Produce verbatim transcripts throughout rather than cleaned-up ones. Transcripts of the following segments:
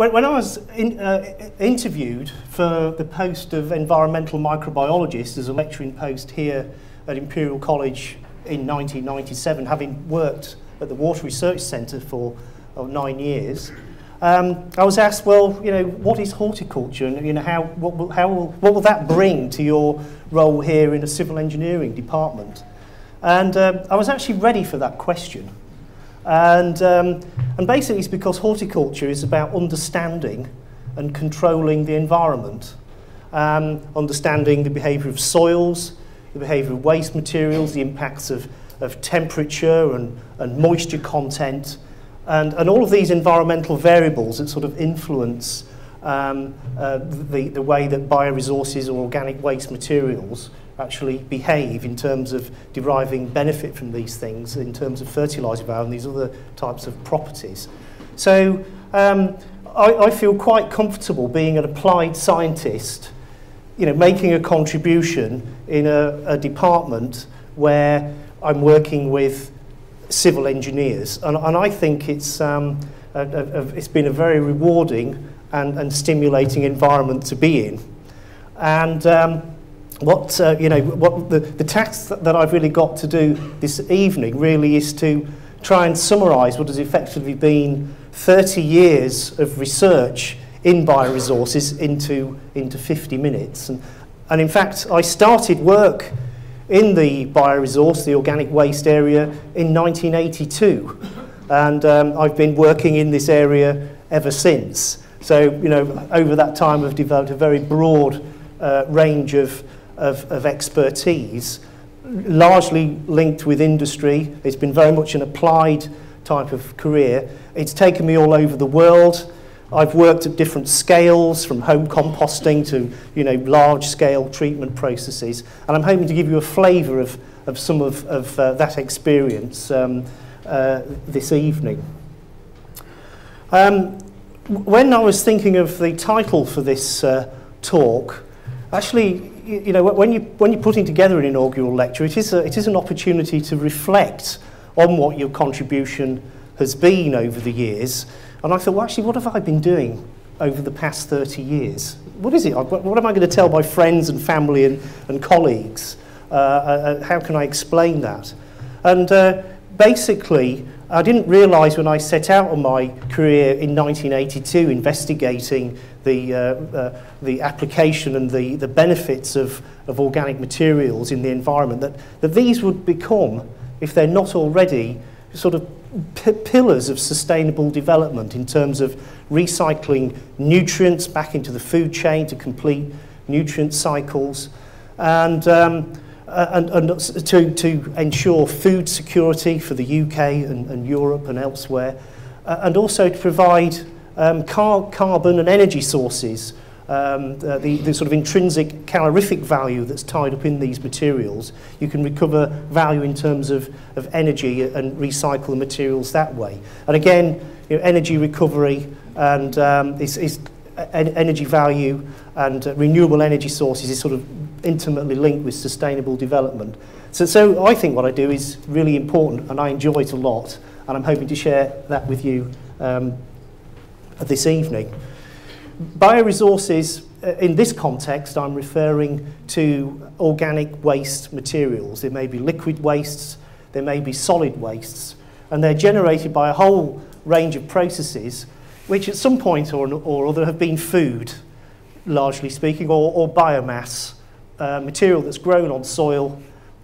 When, when I was in, uh, interviewed for the post of environmental microbiologist as a lecturing post here at Imperial College in nineteen ninety-seven, having worked at the Water Research Centre for oh, nine years, um, I was asked, well, you know, what is horticulture, and you know, how what will, how will, what will that bring to your role here in a civil engineering department? And um, I was actually ready for that question. And, um, and basically it's because horticulture is about understanding and controlling the environment, um, understanding the behaviour of soils, the behaviour of waste materials, the impacts of, of temperature and, and moisture content, and, and all of these environmental variables that sort of influence um, uh, the, the way that bioresources or organic waste materials actually behave in terms of deriving benefit from these things, in terms of fertiliser value and these other types of properties. So um, I, I feel quite comfortable being an applied scientist, you know, making a contribution in a, a department where I'm working with civil engineers, and, and I think it's um, a, a, it's been a very rewarding and, and stimulating environment to be in, and. Um, What, uh, you know, what the, the task that I've really got to do this evening really is to try and summarise what has effectively been thirty years of research in bioresources into, into fifty minutes. And, and in fact, I started work in the bioresource, the organic waste area, in nineteen eighty-two. And um, I've been working in this area ever since. So, you know, over that time I've developed a very broad uh, range of Of, of expertise, largely linked with industry. It's been very much an applied type of career. It's taken me all over the world. I've worked at different scales, from home composting to, you know, large-scale treatment processes. And I'm hoping to give you a flavour of, of some of, of uh, that experience um, uh, this evening. Um, when I was thinking of the title for this uh, talk, actually, you know, when you when you're putting together an inaugural lecture, it is a, it is an opportunity to reflect on what your contribution has been over the years. And I thought, well, actually, what have I been doing over the past thirty years? What is it? What am I going to tell my friends and family and, and colleagues? Uh, uh, how can I explain that? And uh, basically, I didn't realise when I set out on my career in nineteen eighty-two, investigating the, uh, uh, the application and the, the benefits of, of organic materials in the environment, that, that these would become, if they're not already, sort of pillars of sustainable development in terms of recycling nutrients back into the food chain to complete nutrient cycles, and um, And, and to, to ensure food security for the U K and, and Europe and elsewhere, uh, and also to provide um, car carbon and energy sources, um, the, the, the sort of intrinsic calorific value that's tied up in these materials. You can recover value in terms of, of energy and recycle the materials that way. And again, you know, energy recovery and um, is, is energy value and uh, renewable energy sources is sort of intimately linked with sustainable development. So, so I think what I do is really important, and I enjoy it a lot, and I'm hoping to share that with you um, this evening. Bioresources, uh, in this context, I'm referring to organic waste materials. There may be liquid wastes, there may be solid wastes, and they're generated by a whole range of processes which at some point or, or other have been food, largely speaking, or, or biomass. Uh, material that's grown on soil,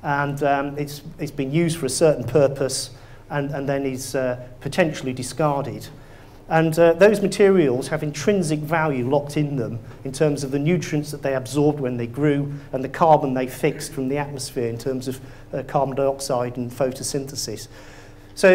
and um, it's, it's been used for a certain purpose and, and then is uh, potentially discarded. And uh, those materials have intrinsic value locked in them in terms of the nutrients that they absorbed when they grew and the carbon they fixed from the atmosphere in terms of uh, carbon dioxide and photosynthesis. So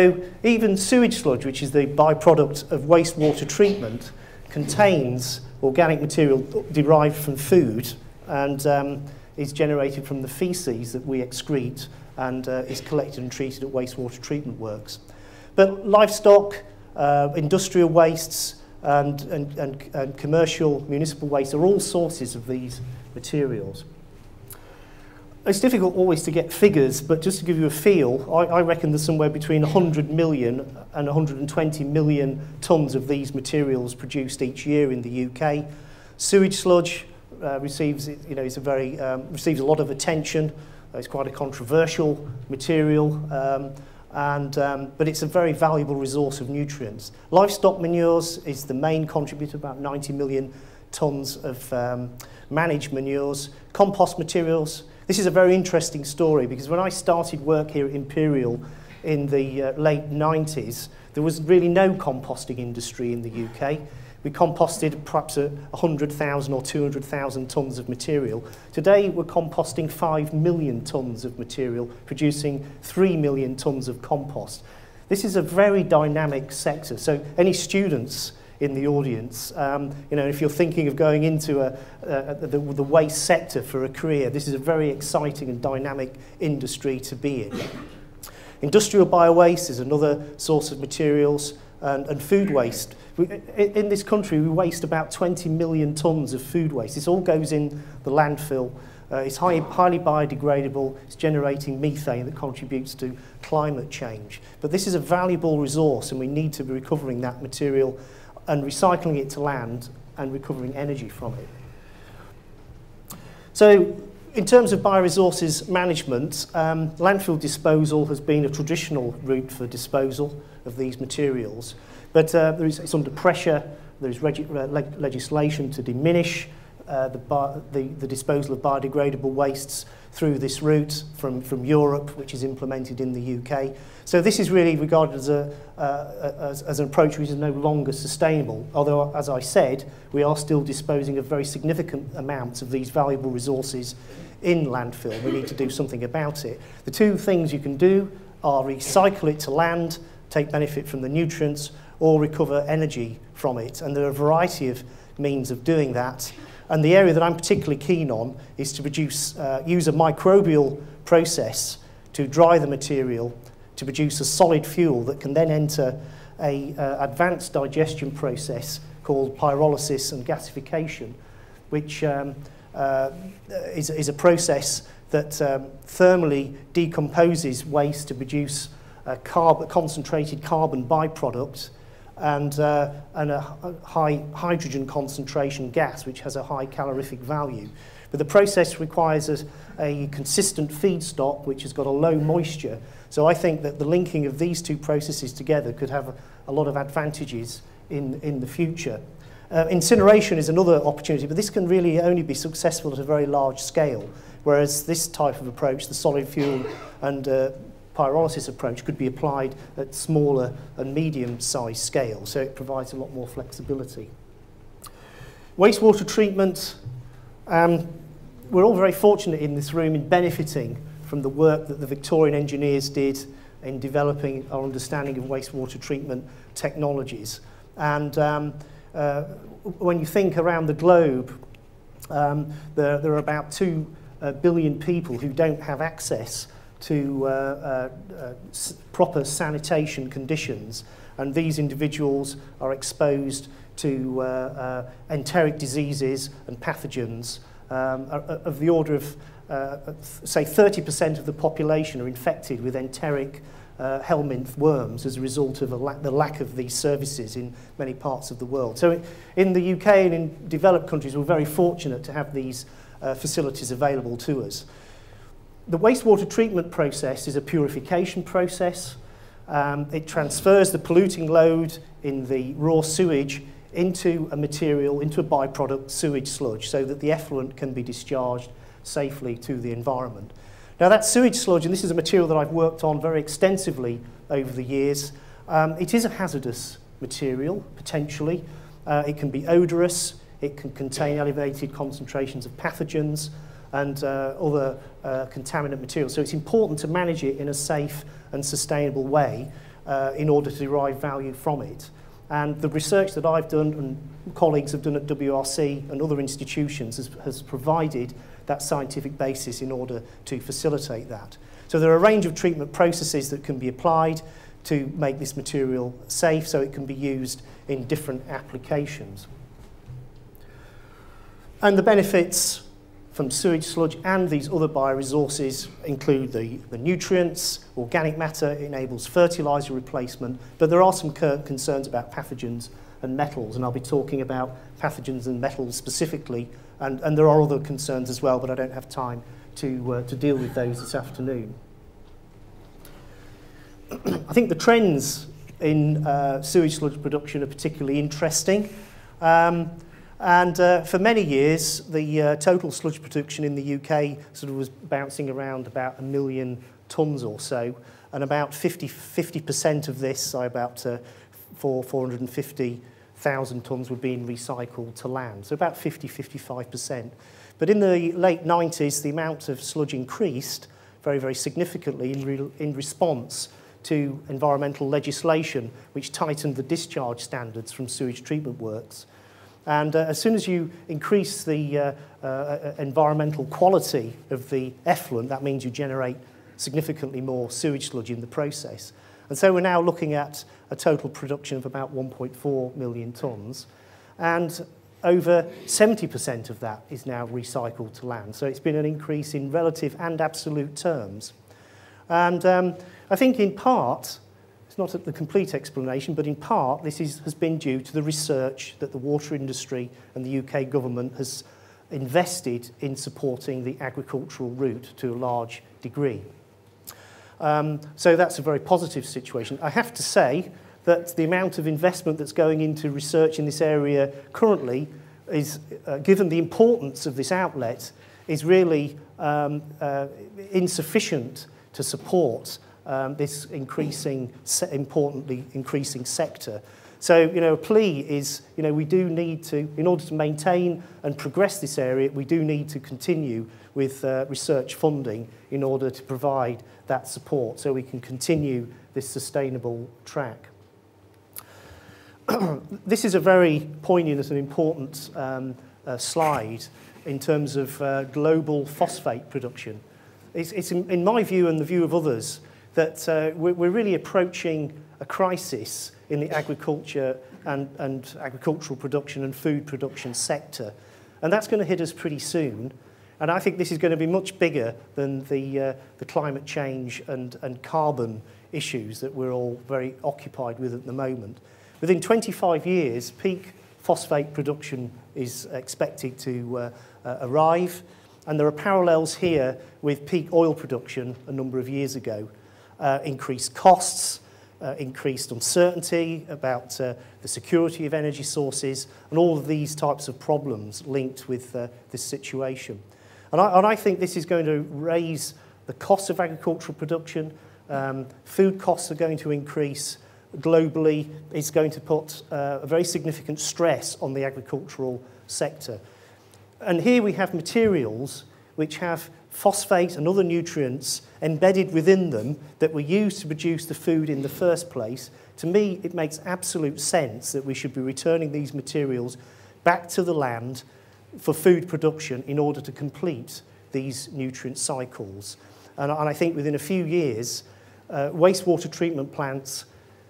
even sewage sludge, which is the byproduct of wastewater treatment, contains organic material derived from food and um, is generated from the faeces that we excrete and uh, is collected and treated at wastewater treatment works. But livestock, uh, industrial wastes, and, and, and, and commercial, municipal waste are all sources of these materials. It's difficult always to get figures, but just to give you a feel, I, I reckon there's somewhere between one hundred million and one hundred twenty million tonnes of these materials produced each year in the U K. Sewage sludge uh, receives, you know, it's a very um, receives a lot of attention. It's quite a controversial material, um, and um, but it's a very valuable resource of nutrients. Livestock manures is the main contributor, about ninety million tonnes of um, managed manures. Compost materials. This is a very interesting story because when I started work here at Imperial in the uh, late nineties, there was really no composting industry in the U K. We composted perhaps a one hundred thousand or two hundred thousand tonnes of material. Today we're composting five million tonnes of material, producing three million tonnes of compost. This is a very dynamic sector, so any students in the audience, um, you know, if you're thinking of going into a, a, the, the waste sector for a career, this is a very exciting and dynamic industry to be in. Industrial biowaste is another source of materials, and, and food waste. We, in this country, we waste about twenty million tonnes of food waste. This all goes in the landfill. Uh, it's high, highly biodegradable. It's generating methane that contributes to climate change. But this is a valuable resource, and we need to be recovering that material and recycling it to land and recovering energy from it. So in terms of bioresources management, um, landfill disposal has been a traditional route for disposal of these materials, but uh, there is, it's under pressure. There is reg leg legislation to diminish uh, the, the, the disposal of biodegradable wastes through this route from, from Europe, which is implemented in the U K. So this is really regarded as, a, uh, as, as an approach which is no longer sustainable, although, as I said, we are still disposing of very significant amounts of these valuable resources in landfill. We need to do something about it. The two things you can do are recycle it to land, take benefit from the nutrients, or recover energy from it. And there are a variety of means of doing that. And the area that I'm particularly keen on is to produce, uh, use a microbial process to dry the material to produce a solid fuel that can then enter an uh, advanced digestion process called pyrolysis and gasification, which um, uh, is, is a process that um, thermally decomposes waste to produce a carb- concentrated carbon byproduct and, uh, and a high hydrogen concentration gas, which has a high calorific value. But the process requires a, a consistent feedstock, which has got a low moisture. So I think that the linking of these two processes together could have a, a lot of advantages in, in the future. Uh, incineration is another opportunity, but this can really only be successful at a very large scale, whereas this type of approach, the solid fuel and uh, pyrolysis approach, could be applied at smaller and medium-sized scale, so it provides a lot more flexibility. Wastewater treatment. Um, we're all very fortunate in this room in benefiting from the work that the Victorian engineers did in developing our understanding of wastewater treatment technologies. And um, uh, when you think around the globe, um, there, there are about two uh, billion people who don't have access to uh, uh, uh, s proper sanitation conditions, and these individuals are exposed to uh, uh, enteric diseases and pathogens. Um, of the order of, uh, say, thirty percent of the population are infected with enteric uh, helminth worms as a result of a la the lack of these services in many parts of the world. So in the U K and in developed countries, we're very fortunate to have these uh, facilities available to us. The wastewater treatment process is a purification process. Um, it transfers the polluting load in the raw sewage into a material, into a byproduct, sewage sludge, so that the effluent can be discharged safely to the environment. Now that sewage sludge, and this is a material that I've worked on very extensively over the years, um, it is a hazardous material, potentially. Uh, it can be odorous, it can contain elevated concentrations of pathogens and uh, other uh, contaminant materials. So it's important to manage it in a safe and sustainable way uh, in order to derive value from it. And the research that I've done and colleagues have done at W R C and other institutions has, has provided that scientific basis in order to facilitate that. So there are a range of treatment processes that can be applied to make this material safe so it can be used in different applications. And the benefits from sewage sludge, and these other bioresources include the, the nutrients, organic matter enables fertiliser replacement, but there are some concerns about pathogens and metals, and I'll be talking about pathogens and metals specifically, and, and there are other concerns as well, but I don't have time to, uh, to deal with those this afternoon. I think the trends in uh, sewage sludge production are particularly interesting. Um, And uh, for many years, the uh, total sludge production in the U K sort of was bouncing around about a million tonnes or so, and about fifty percent of this, so about uh, four hundred fifty thousand tonnes, were being recycled to land, so about fifty, fifty-five percent. But in the late nineties, the amount of sludge increased very, very significantly in, re in response to environmental legislation, which tightened the discharge standards from sewage treatment works. And uh, as soon as you increase the uh, uh, environmental quality of the effluent, that means you generate significantly more sewage sludge in the process. And so we're now looking at a total production of about one point four million tonnes. And over seventy percent of that is now recycled to land. So it's been an increase in relative and absolute terms. And um, I think in part, it's not the complete explanation, but in part this is, has been due to the research that the water industry and the U K government has invested in supporting the agricultural route to a large degree. Um, so that's a very positive situation. I have to say that the amount of investment that's going into research in this area currently is, uh, given the importance of this outlet, is really um, uh, insufficient to support Um, this increasing, se importantly increasing sector. So, you know, a plea is, you know, we do need to, in order to maintain and progress this area, we do need to continue with uh, research funding in order to provide that support so we can continue this sustainable track. This is a very poignant and important um, uh, slide in terms of uh, global phosphate production. It's, it's in, in my view and the view of others, that uh, we're really approaching a crisis in the agriculture and, and agricultural production and food production sector. And that's going to hit us pretty soon. And I think this is going to be much bigger than the, uh, the climate change and, and carbon issues that we're all very occupied with at the moment. Within twenty-five years, peak phosphate production is expected to uh, uh, arrive. And there are parallels here with peak oil production a number of years ago. Uh, increased costs, uh, increased uncertainty about uh, the security of energy sources, and all of these types of problems linked with uh, this situation. And I, and I think this is going to raise the cost of agricultural production. Um, food costs are going to increase globally. It's going to put uh, a very significant stress on the agricultural sector. And here we have materials which have phosphate and other nutrients embedded within them that were used to produce the food in the first place. To me, it makes absolute sense that we should be returning these materials back to the land for food production in order to complete these nutrient cycles. And, and I think within a few years, uh, wastewater treatment plants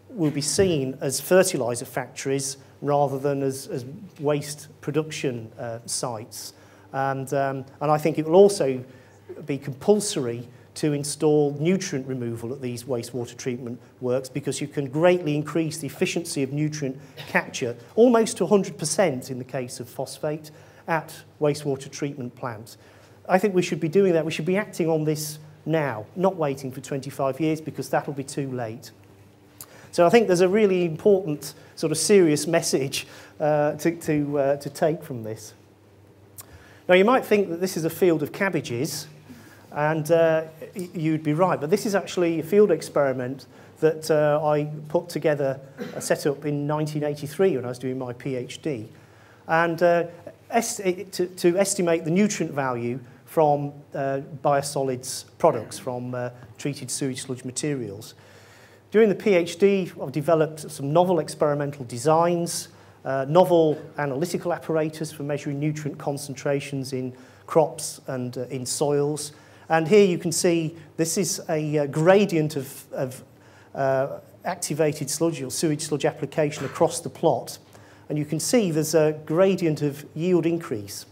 will be seen as fertiliser factories rather than as, as waste production uh, sites. And, um, and I think it will also be compulsory to install nutrient removal at these wastewater treatment works, because you can greatly increase the efficiency of nutrient capture, almost to one hundred percent in the case of phosphate, at wastewater treatment plants. I think we should be doing that. We should be acting on this now, not waiting for twenty-five years, because that'll be too late. So I think there's a really important sort of serious message uh, to, to, uh, to take from this. Now, you might think that this is a field of cabbages, and uh, you'd be right, but this is actually a field experiment that uh, I put together, I set up in nineteen eighty-three when I was doing my PhD, and uh, est to, to estimate the nutrient value from uh, biosolids products, from uh, treated sewage sludge materials. During the PhD, I've developed some novel experimental designs, uh, novel analytical apparatus for measuring nutrient concentrations in crops and uh, in soils. And here you can see this is a uh, gradient of, of uh, activated sludge or sewage sludge application across the plot. And you can see there's a gradient of yield increase.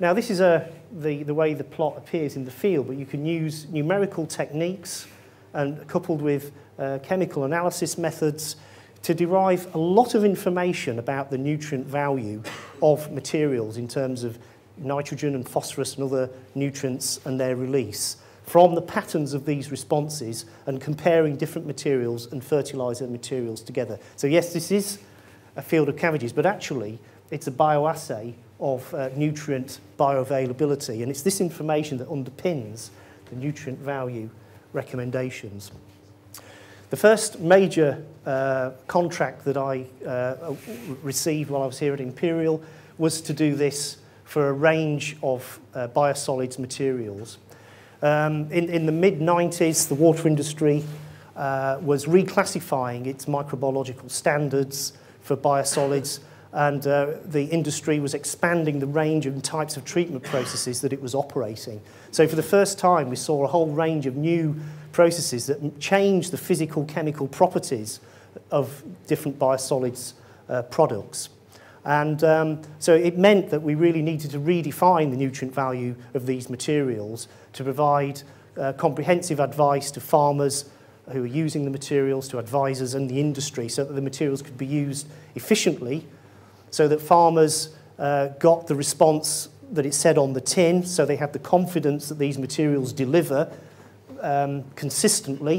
Now, this is a, the, the way the plot appears in the field, but you can use numerical techniques and coupled with uh, chemical analysis methods to derive a lot of information about the nutrient value of materials in terms of nitrogen and phosphorus and other nutrients and their release from the patterns of these responses and comparing different materials and fertiliser materials together. So yes, this is a field of cabbages, but actually it's a bioassay of uh, nutrient bioavailability, and it's this information that underpins the nutrient value recommendations. The first major uh, contract that I uh, received while I was here at Imperial was to do this for a range of uh, biosolids materials. Um, in, in the mid nineties, the water industry uh, was reclassifying its microbiological standards for biosolids, and uh, the industry was expanding the range and types of treatment processes that it was operating. So for the first time, we saw a whole range of new processes that change the physical chemical properties of different biosolids uh, products. And um, so it meant that we really needed to redefine the nutrient value of these materials to provide uh, comprehensive advice to farmers who are using the materials, to advisors and the industry, so that the materials could be used efficiently, so that farmers uh, got the response that it said on the tin, so they had the confidence that these materials deliver Um, consistently,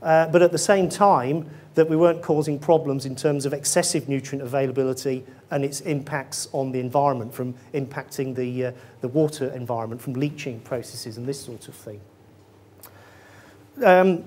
uh, but at the same time that we weren't causing problems in terms of excessive nutrient availability and its impacts on the environment, from impacting the, uh, the water environment, from leaching processes and this sort of thing. Um,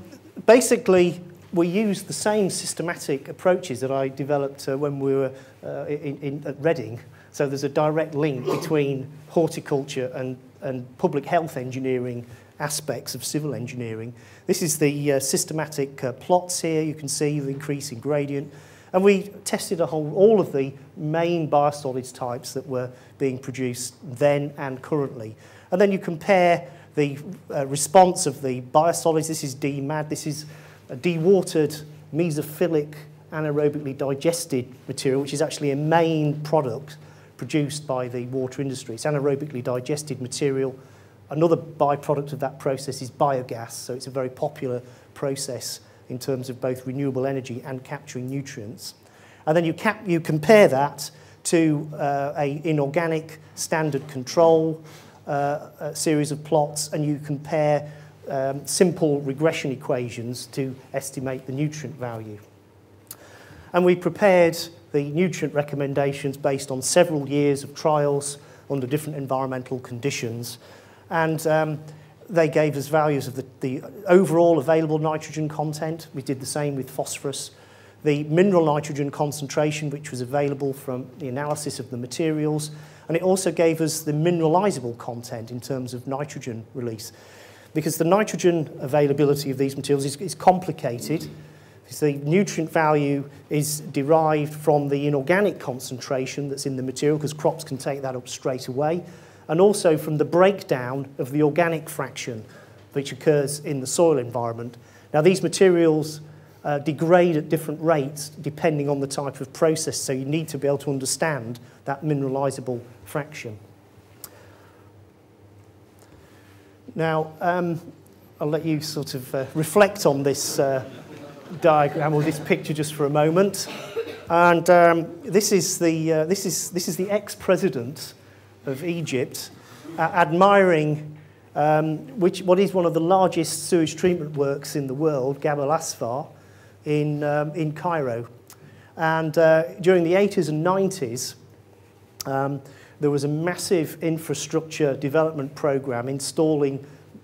basically, we used the same systematic approaches that I developed uh, when we were uh, in, in, at Reading. So there's a direct link between horticulture and, and public health engineering aspects of civil engineering. This is the uh, systematic uh, plots here. You can see the increase in gradient. And we tested a whole, all of the main biosolids types that were being produced then and currently. And then you compare the uh, response of the biosolids. This is D M A D. This is a dewatered, mesophilic, anaerobically digested material, which is actually a main product produced by the water industry. It's anaerobically digested material. Another byproduct of that process is biogas, so it's a very popular process in terms of both renewable energy and capturing nutrients. And then you, cap you compare that to uh, an inorganic standard control uh, a series of plots, and you compare um, simple regression equations to estimate the nutrient value. And we prepared the nutrient recommendations based on several years of trials under different environmental conditions. And um, they gave us values of the, the overall available nitrogen content. We did the same with phosphorus. The mineral nitrogen concentration, which was available from the analysis of the materials. And it also gave us the mineralizable content in terms of nitrogen release. Because the nitrogen availability of these materials is, is complicated. Because the nutrient value is derived from the inorganic concentration that's in the material, because crops can take that up straight away, and also from the breakdown of the organic fraction which occurs in the soil environment. Now, these materials uh, degrade at different rates depending on the type of process, so you need to be able to understand that mineralizable fraction. Now, um, I'll let you sort of uh, reflect on this uh, diagram or this picture just for a moment. And um, this is the, uh, this is, this is the ex-president of Egypt, uh, admiring um, which, what is one of the largest sewage treatment works in the world, Gabal Asfar, in, um, in Cairo. And uh, during the eighties and nineties, um, there was a massive infrastructure development program installing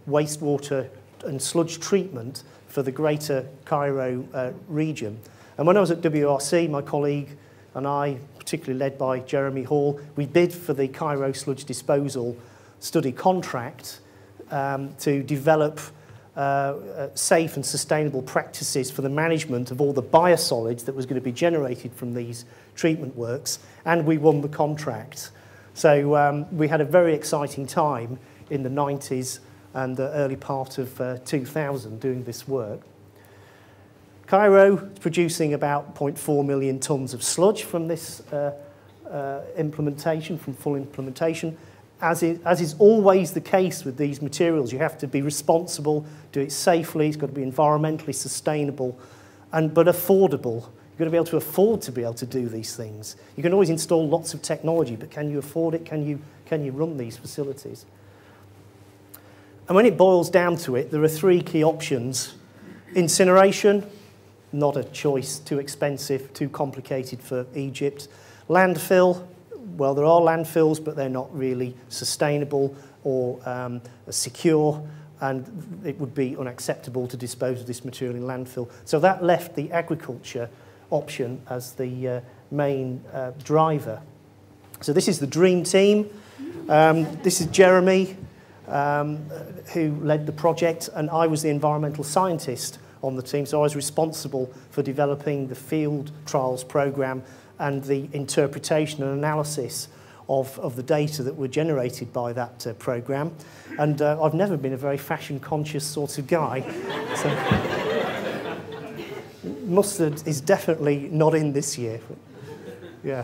wastewater and sludge treatment for the greater Cairo uh, region. And when I was at W R C, my colleague and I, particularly led by Jeremy Hall, we bid for the Cairo Sludge Disposal Study Contract um, to develop uh, uh, safe and sustainable practices for the management of all the biosolids that was going to be generated from these treatment works, and we won the contract. So um, we had a very exciting time in the nineties and the early part of uh, two thousand doing this work. Cairo is producing about zero point four million tonnes of sludge from this uh, uh, implementation, from full implementation, as is, as is always the case with these materials, you have to be responsible, do it safely, it's got to be environmentally sustainable, and but affordable. You've got to be able to afford to be able to do these things. You can always install lots of technology, but can you afford it? Can you, can you run these facilities? And when it boils down to it, there are three key options. Incineration, not a choice, too expensive, too complicated for Egypt. Landfill, well, there are landfills, but they're not really sustainable or um, secure, and it would be unacceptable to dispose of this material in landfill. So that left the agriculture option as the uh, main uh, driver. So this is the dream team. Um, this is Jeremy, um, who led the project, and I was the environmental scientist on the team, so I was responsible for developing the field trials program and the interpretation and analysis of, of the data that were generated by that uh, program. And uh, I've never been a very fashion-conscious sort of guy. So mustard is definitely not in this year. Yeah.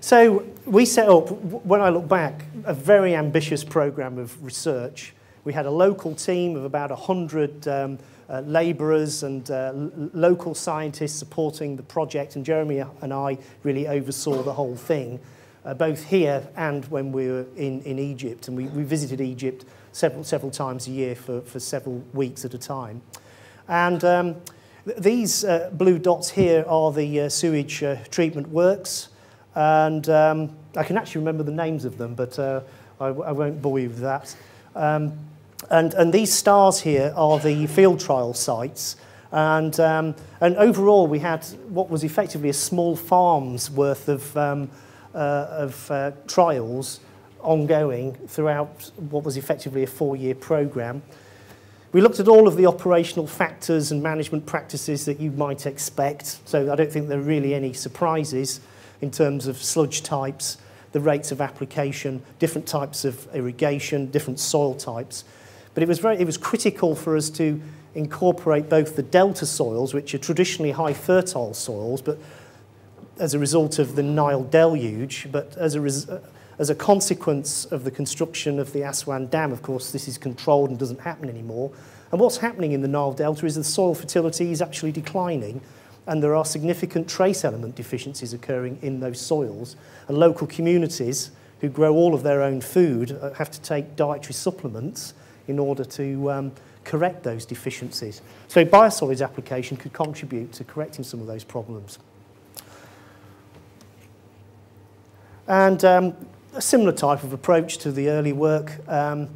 So we set up, when I look back, a very ambitious program of research. We had a local team of about one hundred um, Uh, labourers and uh, local scientists supporting the project, and Jeremy and I really oversaw the whole thing, uh, both here and when we were in, in Egypt, and we, we visited Egypt several, several times a year for, for several weeks at a time. And um, th these uh, blue dots here are the uh, sewage uh, treatment works, and um, I can actually remember the names of them, but uh, I, I won't bore you with that. Um, And, and these stars here are the field trial sites. And, um, and overall, we had what was effectively a small farm's worth of, um, uh, of uh, trials ongoing throughout what was effectively a four-year program. We looked at all of the operational factors and management practices that you might expect. So I don't think there are really any surprises in terms of sludge types, the rates of application, different types of irrigation, different soil types. But it was, very, it was critical for us to incorporate both the delta soils, which are traditionally high fertile soils, but as a result of the Nile deluge, but as a, res, as a consequence of the construction of the Aswan Dam, of course, this is controlled and doesn't happen anymore. And what's happening in the Nile Delta is the soil fertility is actually declining, and there are significant trace element deficiencies occurring in those soils. And local communities who grow all of their own food have to take dietary supplements in order to um, correct those deficiencies. So biosolids application could contribute to correcting some of those problems. And um, a similar type of approach to the early work. Um,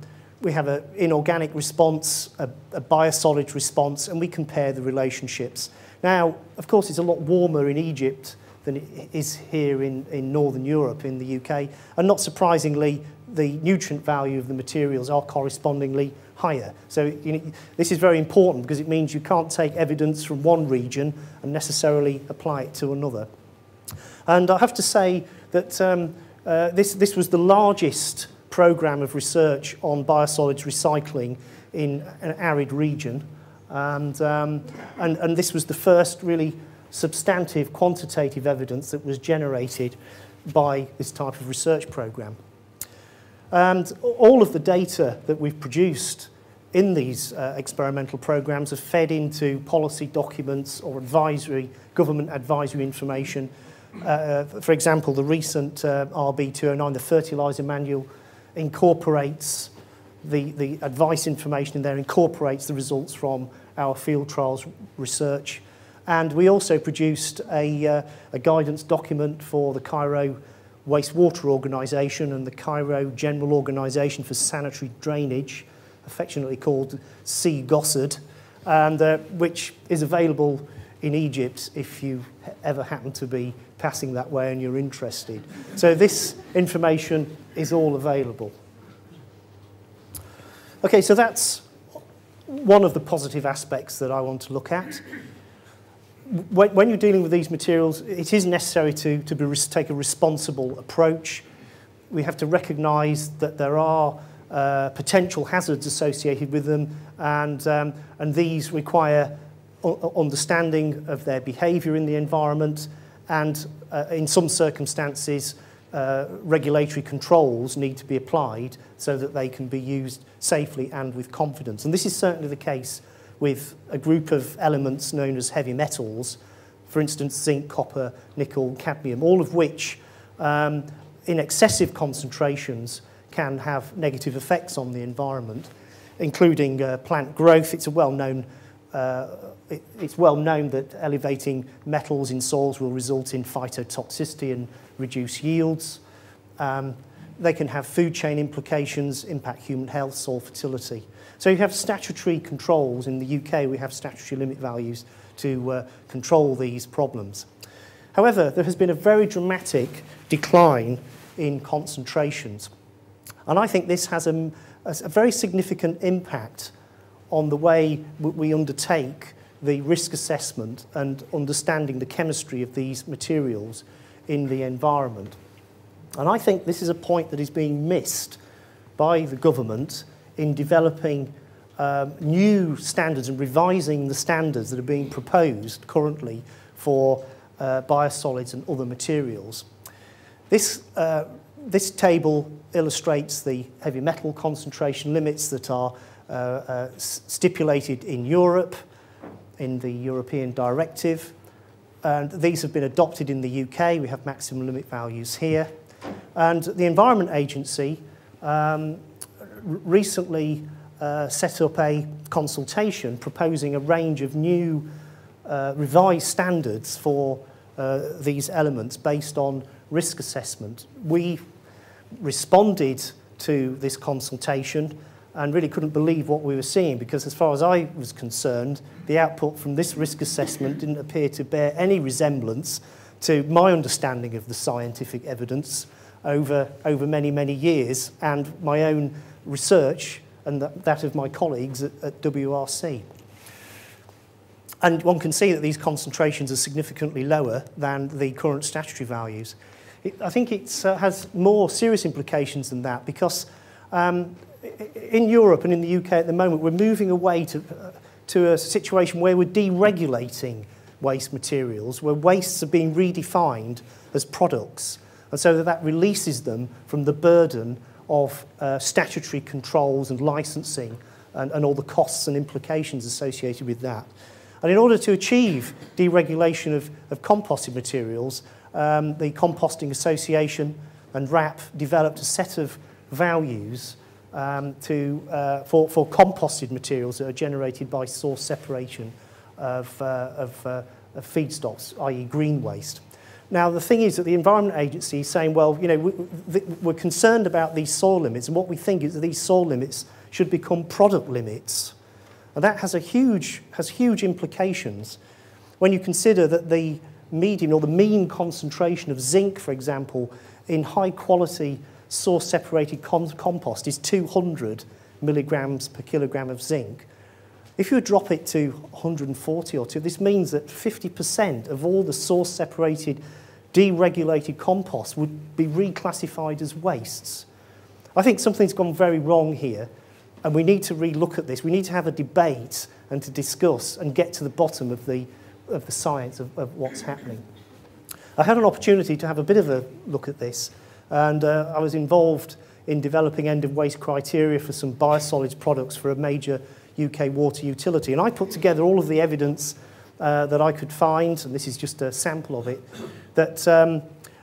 we have an inorganic response, a, a biosolid response, and we compare the relationships. Now, of course, it's a lot warmer in Egypt than it is here in, in Northern Europe, in the U K, and not surprisingly, the nutrient value of the materials are correspondingly higher. So you know, this is very important because it means you can't take evidence from one region and necessarily apply it to another. And I have to say that um, uh, this, this was the largest program of research on biosolids recycling in an arid region. And, um, and, and this was the first really substantive quantitative evidence that was generated by this type of research program. And all of the data that we've produced in these uh, experimental programs are fed into policy documents or advisory, government advisory information. Uh, for example, the recent uh, R B two oh nine, the Fertiliser Manual, incorporates the, the advice information in there, incorporates the results from our field trials research. And we also produced a, uh, a guidance document for the Cairo Wastewater Organisation and the Cairo General Organisation for Sanitary Drainage, affectionately called Sea Gossard, and, uh, which is available in Egypt if you ever happen to be passing that way and you're interested. So this information is all available. Okay, so that's one of the positive aspects that I want to look at. When you're dealing with these materials, it is necessary to, to be, take a responsible approach. We have to recognise that there are uh, potential hazards associated with them, and, um, and these require understanding of their behaviour in the environment and, uh, in some circumstances, uh, regulatory controls need to be applied so that they can be used safely and with confidence. And this is certainly the case with a group of elements known as heavy metals, for instance, zinc, copper, nickel, cadmium, all of which um, in excessive concentrations can have negative effects on the environment, including uh, plant growth. It's a well-known Uh, it, it's well known that elevating metals in soils will result in phytotoxicity and reduce yields. Um, they can have food chain implications, impact human health, soil fertility. So you have statutory controls. In the U K, we have statutory limit values to uh, control these problems. However, there has been a very dramatic decline in concentrations. And I think this has a, a, a very significant impact on the way we undertake the risk assessment and understanding the chemistry of these materials in the environment. And I think this is a point that is being missed by the government in developing um, new standards and revising the standards that are being proposed currently for uh, biosolids and other materials. This, uh, this table illustrates the heavy metal concentration limits that are Uh, uh, stipulated in Europe, in the European directive. And these have been adopted in the U K. We have maximum limit values here. And the Environment Agency um, recently uh, set up a consultation proposing a range of new uh, revised standards for uh, these elements based on risk assessment. We responded to this consultation and really couldn't believe what we were seeing, because as far as I was concerned, the output from this risk assessment didn't appear to bear any resemblance to my understanding of the scientific evidence over, over many, many years, and my own research and th that of my colleagues at, at W R C. And one can see that these concentrations are significantly lower than the current statutory values. It, I think it uh, has more serious implications than that, because um, in Europe and in the U K at the moment, we're moving away to, uh, to a situation where we're deregulating waste materials, where wastes are being redefined as products, and so that, that releases them from the burden of uh, statutory controls and licensing and, and all the costs and implications associated with that. And in order to achieve deregulation of, of composted materials, um, the Composting Association and R A P developed a set of values Um, to, uh, for, for composted materials that are generated by source separation of, uh, of, uh, of feedstocks, that is green waste. Now, the thing is that the Environment Agency is saying, well, you know, we, we're concerned about these soil limits, and what we think is that these soil limits should become product limits. And that has, a huge, has huge implications when you consider that the median or the mean concentration of zinc, for example, in high-quality source-separated com compost is two hundred milligrams per kilogram of zinc. If you drop it to one hundred forty or two, this means that fifty percent of all the source-separated, deregulated compost would be reclassified as wastes. I think something's gone very wrong here, and we need to relook at this. We need to have a debate and to discuss and get to the bottom of the, of the science of, of what's happening. I had an opportunity to have a bit of a look at this, and uh, I was involved in developing end-of-waste criteria for some biosolids products for a major U K water utility. And I put together all of the evidence uh, that I could find, and this is just a sample of it, that um,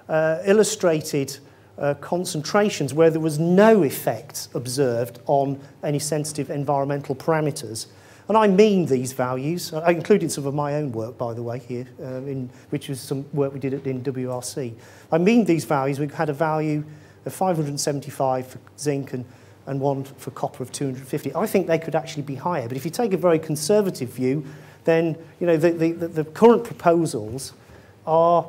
uh, illustrated uh, concentrations where there was no effect observed on any sensitive environmental parameters. And I mean these values. I included some of my own work, by the way, here, uh, in, which was some work we did at, in W R C. I mean these values. We had a value of five hundred seventy-five for zinc and, and one for copper of two hundred fifty. I think they could actually be higher. But if you take a very conservative view, then you know the, the, the current proposals are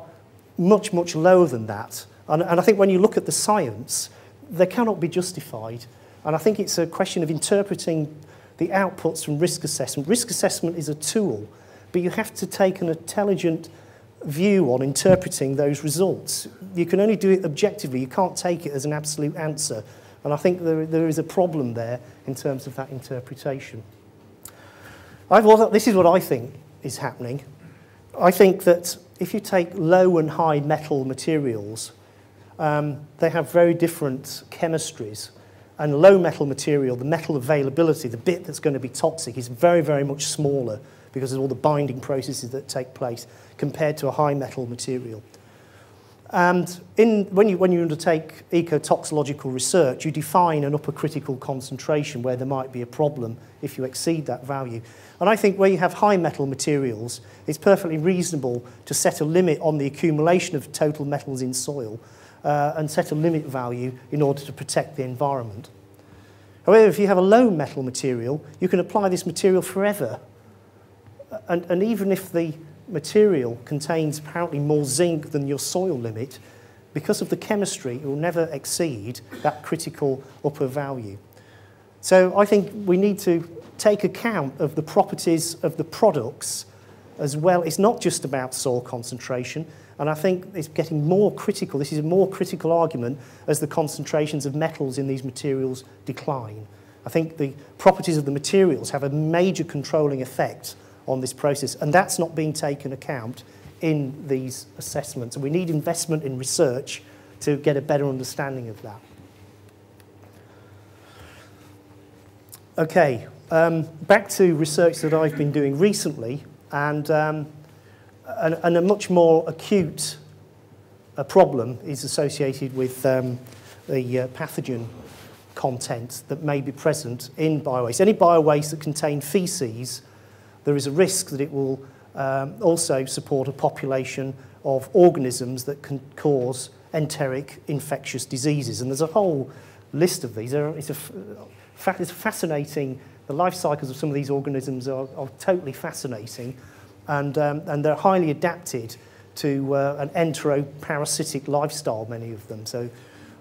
much, much lower than that. And, and I think when you look at the science, they cannot be justified. And I think it's a question of interpreting the outputs from risk assessment. Risk assessment is a tool, but you have to take an intelligent view on interpreting those results. You can only do it objectively. You can't take it as an absolute answer. And I think there, there is a problem there in terms of that interpretation. I've, well, this is what I think is happening. I think that if you take low and high metal materials um, they have very different chemistries. And low metal material, the metal availability, the bit that's going to be toxic, is very, very much smaller because of all the binding processes that take place compared to a high metal material. And in, when, you, when you undertake ecotoxicological research, you define an upper critical concentration where there might be a problem if you exceed that value. And I think where you have high metal materials, it's perfectly reasonable to set a limit on the accumulation of total metals in soil uh, and set a limit value in order to protect the environment. However, if you have a low metal material, you can apply this material forever. And, and even if the material contains apparently more zinc than your soil limit, because of the chemistry, it will never exceed that critical upper value. So I think we need to take account of the properties of the products as well. It's not just about soil concentration, and I think it's getting more critical. This is a more critical argument as the concentrations of metals in these materials decline. I think the properties of the materials have a major controlling effect on this process, and that's not being taken account in these assessments. And we need investment in research to get a better understanding of that. Okay, um, back to research that I've been doing recently, and, um, and, and a much more acute uh, problem is associated with um, the uh, pathogen content that may be present in biowaste. Any biowaste that contain faeces, there is a risk that it will um, also support a population of organisms that can cause enteric infectious diseases. And there's a whole list of these. There are, it's, a, it's fascinating. The life cycles of some of these organisms are, are totally fascinating. And, um, and they're highly adapted to uh, an enteroparasitic lifestyle, many of them. So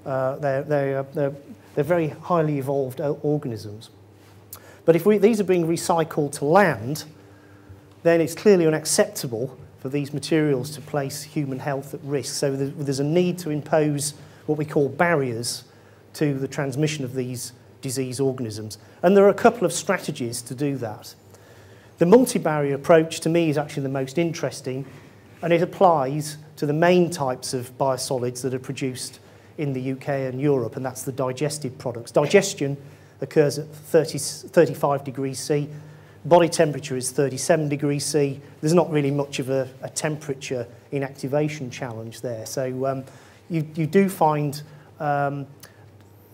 uh, they're, they're, they're, they're very highly evolved organisms. But if we, these are being recycled to land, then it's clearly unacceptable for these materials to place human health at risk. So there's a need to impose what we call barriers to the transmission of these disease organisms. And there are a couple of strategies to do that. The multi-barrier approach, to me, is actually the most interesting, and it applies to the main types of biosolids that are produced in the U K and Europe, and that's the digested products. Digestion occurs at thirty, thirty-five degrees C. Body temperature is thirty-seven degrees C. There's not really much of a, a temperature inactivation challenge there. So um, you, you do find um,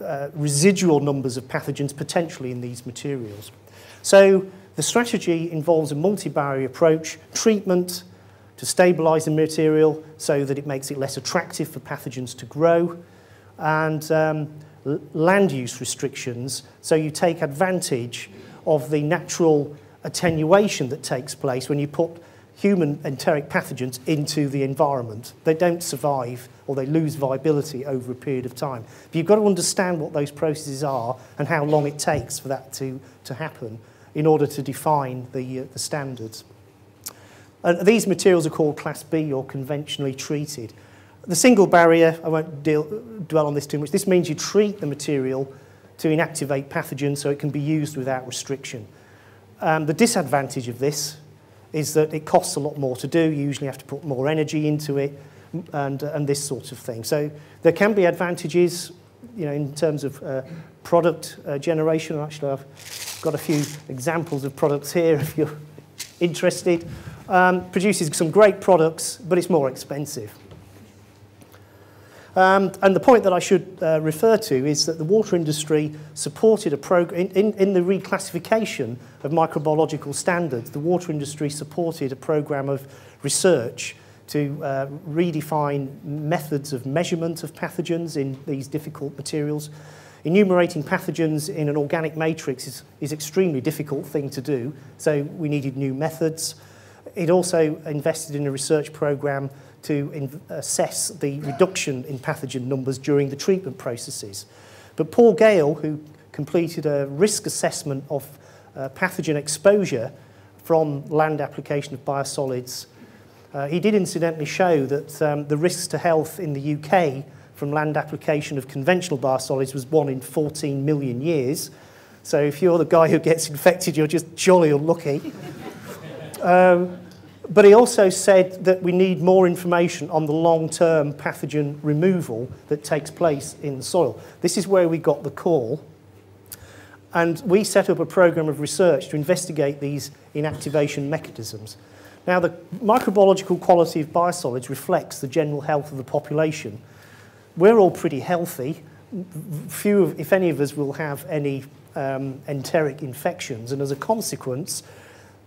uh, residual numbers of pathogens potentially in these materials. So the strategy involves a multi-barrier approach, treatment to stabilise the material so that it makes it less attractive for pathogens to grow, and um, land use restrictions, so you take advantage of the natural attenuation that takes place when you put human enteric pathogens into the environment. They don't survive, or they lose viability over a period of time. But you've got to understand what those processes are and how long it takes for that to, to happen in order to define the, uh, the standards. And these materials are called Class B, or conventionally treated. The single barrier, I won't deal, dwell on this too much, this means you treat the material to inactivate pathogens so it can be used without restriction. Um, the disadvantage of this is that it costs a lot more to do. You usually have to put more energy into it, and, and this sort of thing. So there can be advantages, you know, in terms of uh, product uh, generation. Actually, I've got a few examples of products here if you're interested. Um, produces some great products, but it's more expensive. Um, and the point that I should uh, refer to is that the water industry supported a program, in, in, in the reclassification of microbiological standards, the water industry supported a program of research to uh, redefine methods of measurement of pathogens in these difficult materials. Enumerating pathogens in an organic matrix is, is an extremely difficult thing to do, so we needed new methods. It also invested in a research program to assess the reduction in pathogen numbers during the treatment processes. But Paul Gale, who completed a risk assessment of uh, pathogen exposure from land application of biosolids, uh, he did incidentally show that um, the risks to health in the U K from land application of conventional biosolids was one in fourteen million years. So if you're the guy who gets infected, you're just jolly unlucky. um, But he also said that we need more information on the long-term pathogen removal that takes place in the soil. This is where we got the call. And we set up a program of research to investigate these inactivation mechanisms. Now, the microbiological quality of biosolids reflects the general health of the population. We're all pretty healthy. Few, of, if any of us, will have any um, enteric infections. And as a consequence,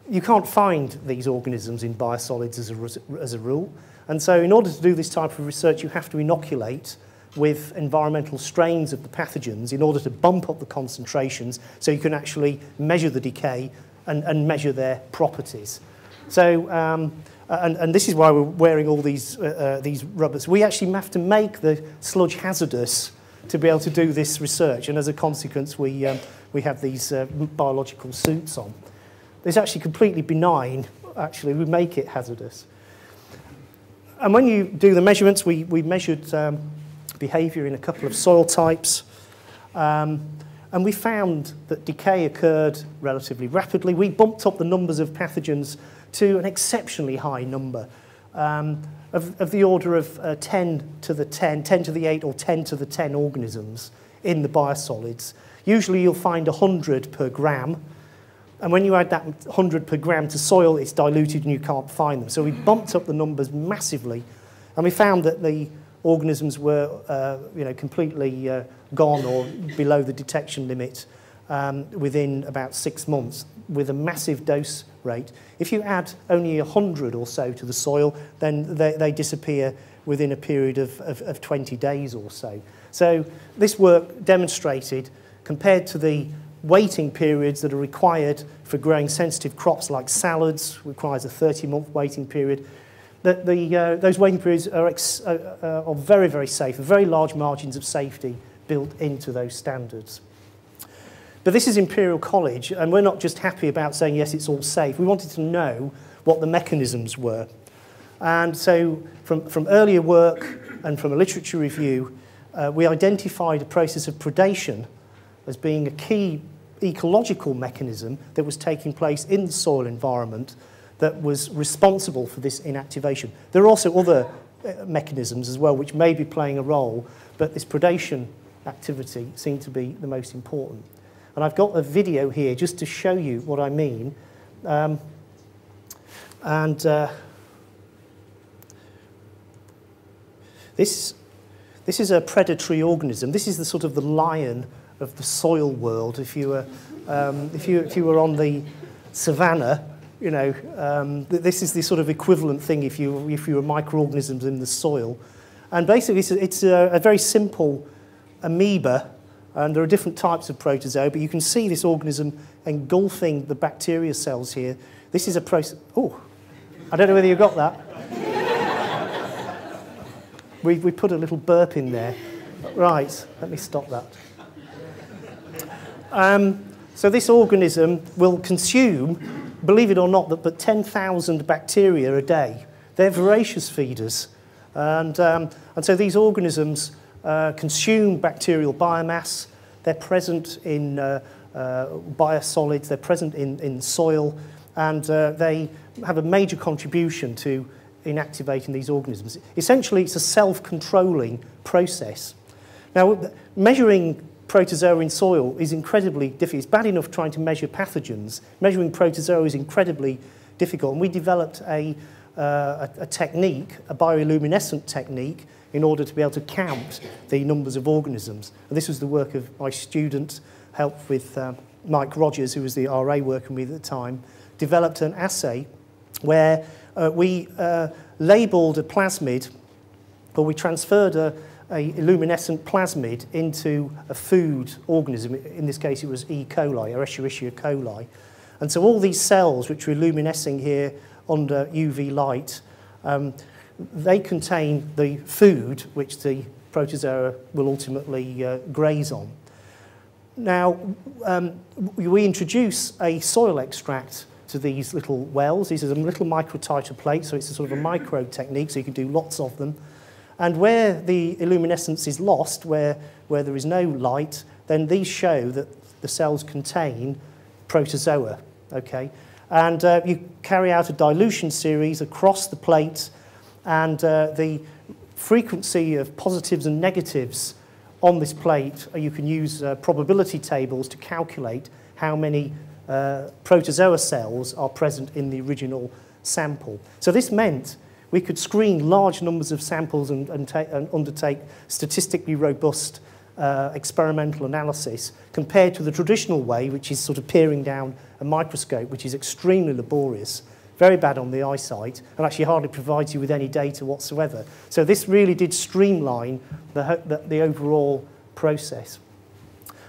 you can't find these organisms in biosolids as a, as a rule. And so in order to do this type of research, you have to inoculate with environmental strains of the pathogens in order to bump up the concentrations so you can actually measure the decay and, and measure their properties. So, um, and, and this is why we're wearing all these, uh, uh, these rubbers. We actually have to make the sludge hazardous to be able to do this research. And as a consequence, we, um, we have these uh, biological suits on. It's actually completely benign, actually. We make it hazardous. And when you do the measurements, we, we measured um, behavior in a couple of soil types. Um, and we found that decay occurred relatively rapidly. We bumped up the numbers of pathogens to an exceptionally high number, um, of, of the order of uh, ten to the ten, ten to the eight, or ten to the ten organisms in the biosolids. Usually you'll find one hundred per gram. And when you add that one hundred per gram to soil, it's diluted and you can't find them. So we bumped up the numbers massively, and we found that the organisms were uh, you know, completely uh, gone or below the detection limit um, within about six months with a massive dose rate. If you add only one hundred or so to the soil, then they, they disappear within a period of, of, of twenty days or so. So this work demonstrated, compared to the waiting periods that are required for growing sensitive crops like salads, requires a thirty month waiting period, that the, uh, those waiting periods are, ex uh, uh, are very, very safe, very large margins of safety built into those standards. But this is Imperial College, and we're not just happy about saying, yes, it's all safe. We wanted to know what the mechanisms were. And so from, from earlier work and from a literature review, uh, we identified a process of predation as being a key ecological mechanism that was taking place in the soil environment that was responsible for this inactivation. There are also other uh, mechanisms as well which may be playing a role, but this predation activity seemed to be the most important. And I've got a video here just to show you what I mean. Um, and uh, this, this is a predatory organism. This is the sort of the lion of the soil world. If you were, um, if you if you were on the savannah, you know, um, this is the sort of equivalent thing if you if you were microorganisms in the soil. And basically, it's a, it's a, a very simple amoeba, and there are different types of protozoa. But you can see this organism engulfing the bacteria cells here. This is a process. Oh, I don't know whether you got that. we we put a little burp in there. Right, let me stop that. Um, so this organism will consume, believe it or not, but, but ten thousand bacteria a day. They're voracious feeders. And, um, and so these organisms uh, consume bacterial biomass. They're present in uh, uh, biosolids. They're present in, in soil. And uh, they have a major contribution to inactivating these organisms. Essentially, it's a self-controlling process. Now, measuring protozoa in soil is incredibly difficult. It's bad enough trying to measure pathogens. Measuring protozoa is incredibly difficult. And we developed a, uh, a, a technique, a bioluminescent technique, in order to be able to count the numbers of organisms. And this was the work of my student, helped with uh, Mike Rogers, who was the R A working with at the time, developed an assay where uh, we uh, labelled a plasmid, but we transferred a a luminescent plasmid into a food organism. In this case, it was E. coli, or Escherichia coli. And so all these cells, which were luminescing here under U V light, um, they contain the food which the protozoa will ultimately uh, graze on. Now, um, we introduce a soil extract to these little wells. These are the little microtiter plates, so it's a sort of a micro technique, so you can do lots of them. And where the illuminescence is lost, where, where there is no light, then these show that the cells contain protozoa. Okay? and uh, you carry out a dilution series across the plate, and uh, the frequency of positives and negatives on this plate, you can use uh, probability tables to calculate how many uh, protozoa cells are present in the original sample. So this meant we could screen large numbers of samples and, and, and undertake statistically robust uh, experimental analysis compared to the traditional way, which is sort of peering down a microscope, which is extremely laborious, very bad on the eyesight, and actually hardly provides you with any data whatsoever. So this really did streamline the, the, the overall process.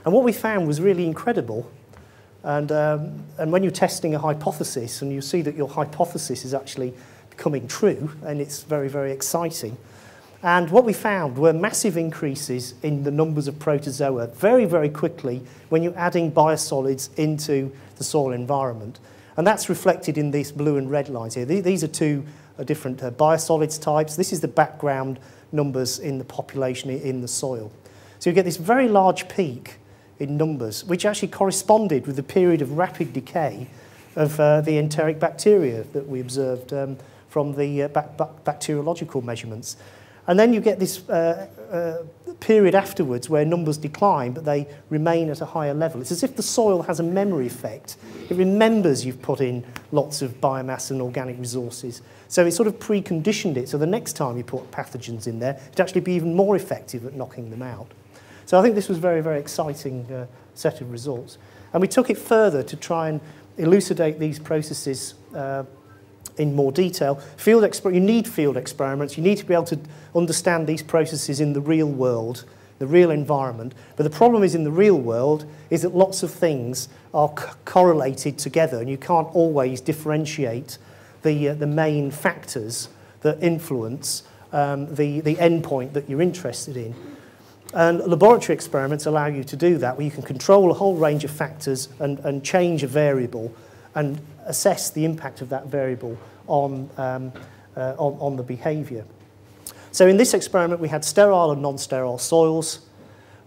And what we found was really incredible. And, um, and when you're testing a hypothesis and you see that your hypothesis is actually becoming true, and it's very, very exciting. And what we found were massive increases in the numbers of protozoa very, very quickly when you're adding biosolids into the soil environment. And that's reflected in these blue and red lines here. These are two different biosolids types. This is the background numbers in the population in the soil. So you get this very large peak in numbers, which actually corresponded with the period of rapid decay of uh, the enteric bacteria that we observed um, from the uh, ba ba bacteriological measurements. And then you get this uh, uh, period afterwards where numbers decline, but they remain at a higher level. It's as if the soil has a memory effect. It remembers you've put in lots of biomass and organic resources. So it sort of preconditioned it, so the next time you put pathogens in there, it'd actually be even more effective at knocking them out. So I think this was a very, very exciting uh, set of results. And we took it further to try and elucidate these processes uh, in more detail. Field exper- you need field experiments. You need to be able to understand these processes in the real world, the real environment. But the problem is in the real world is that lots of things are co- correlated together, and you can't always differentiate the, uh, the main factors that influence um, the, the end point that you're interested in. And laboratory experiments allow you to do that, where you can control a whole range of factors and, and change a variable and assess the impact of that variable on, um, uh, on, on the behavior. So in this experiment, we had sterile and non-sterile soils.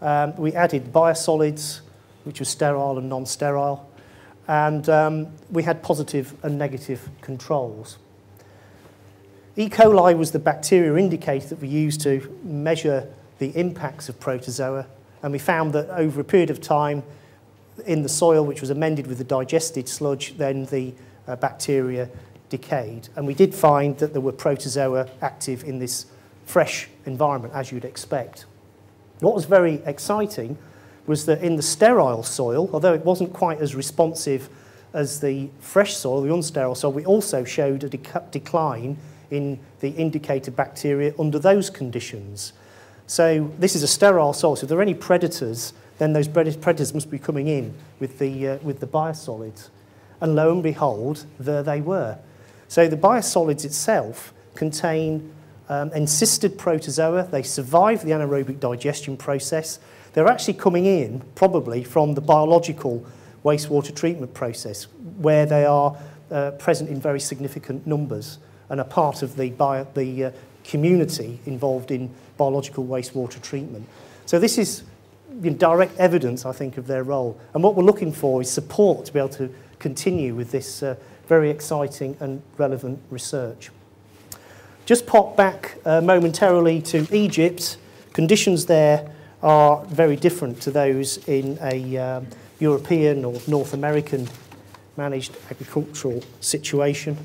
Um, we added biosolids, which was sterile and non-sterile. And um, we had positive and negative controls. E. coli was the bacteria indicator that we used to measure the impacts of protozoa, and we found that over a period of time in the soil, which was amended with the digested sludge, then the uh, bacteria decayed. And we did find that there were protozoa active in this fresh environment, as you'd expect. What was very exciting was that in the sterile soil, although it wasn't quite as responsive as the fresh soil, the unsterile soil, we also showed a dec- decline in the indicator bacteria under those conditions. So this is a sterile soil, so if there are any predators, then those predators must be coming in with the, uh, with the biosolids. And lo and behold, there they were. So the biosolids itself contain um, encysted protozoa. They survive the anaerobic digestion process. They're actually coming in, probably, from the biological wastewater treatment process, where they are uh, present in very significant numbers and are part of the, bio, the uh, community involved in biological wastewater treatment. So this is direct evidence, I think, of their role. And what we're looking for is support to be able to continue with this uh, very exciting and relevant research. Just pop back uh, momentarily to Egypt. Conditions there are very different to those in a um, European or North American managed agricultural situation.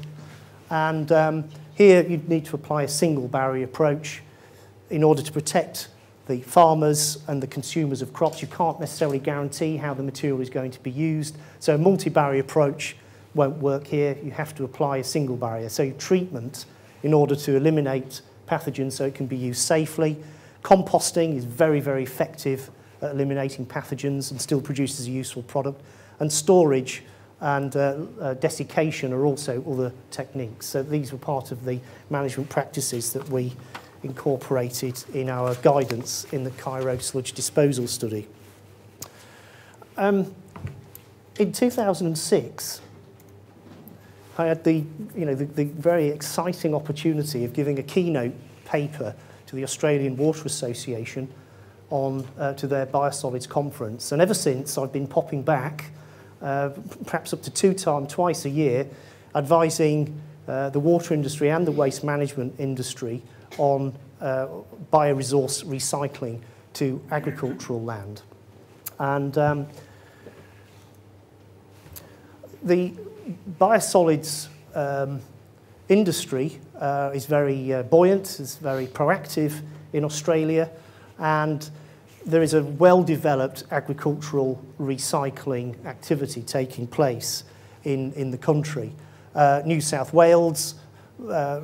And um, here you'd need to apply a single barrier approach in order to protect the farmers and the consumers of crops. You can't necessarily guarantee how the material is going to be used. So a multi-barrier approach won't work here. You have to apply a single barrier. So treatment in order to eliminate pathogens so it can be used safely. Composting is very, very effective at eliminating pathogens and still produces a useful product. And storage and uh, uh, desiccation are also other techniques. So these were part of the management practices that we incorporated in our guidance in the Cairo sludge disposal study. Um, in two thousand six, I had the, you know, the, the very exciting opportunity of giving a keynote paper to the Australian Water Association on, uh, to their Biosolids conference. And ever since, I've been popping back uh, perhaps up to two times, twice a year, advising uh, the water industry and the waste management industry on uh, bioresource recycling to agricultural land. And um, the biosolids um, industry uh, is very uh, buoyant, is very proactive in Australia, and there is a well-developed agricultural recycling activity taking place in, in the country. Uh, New South Wales uh,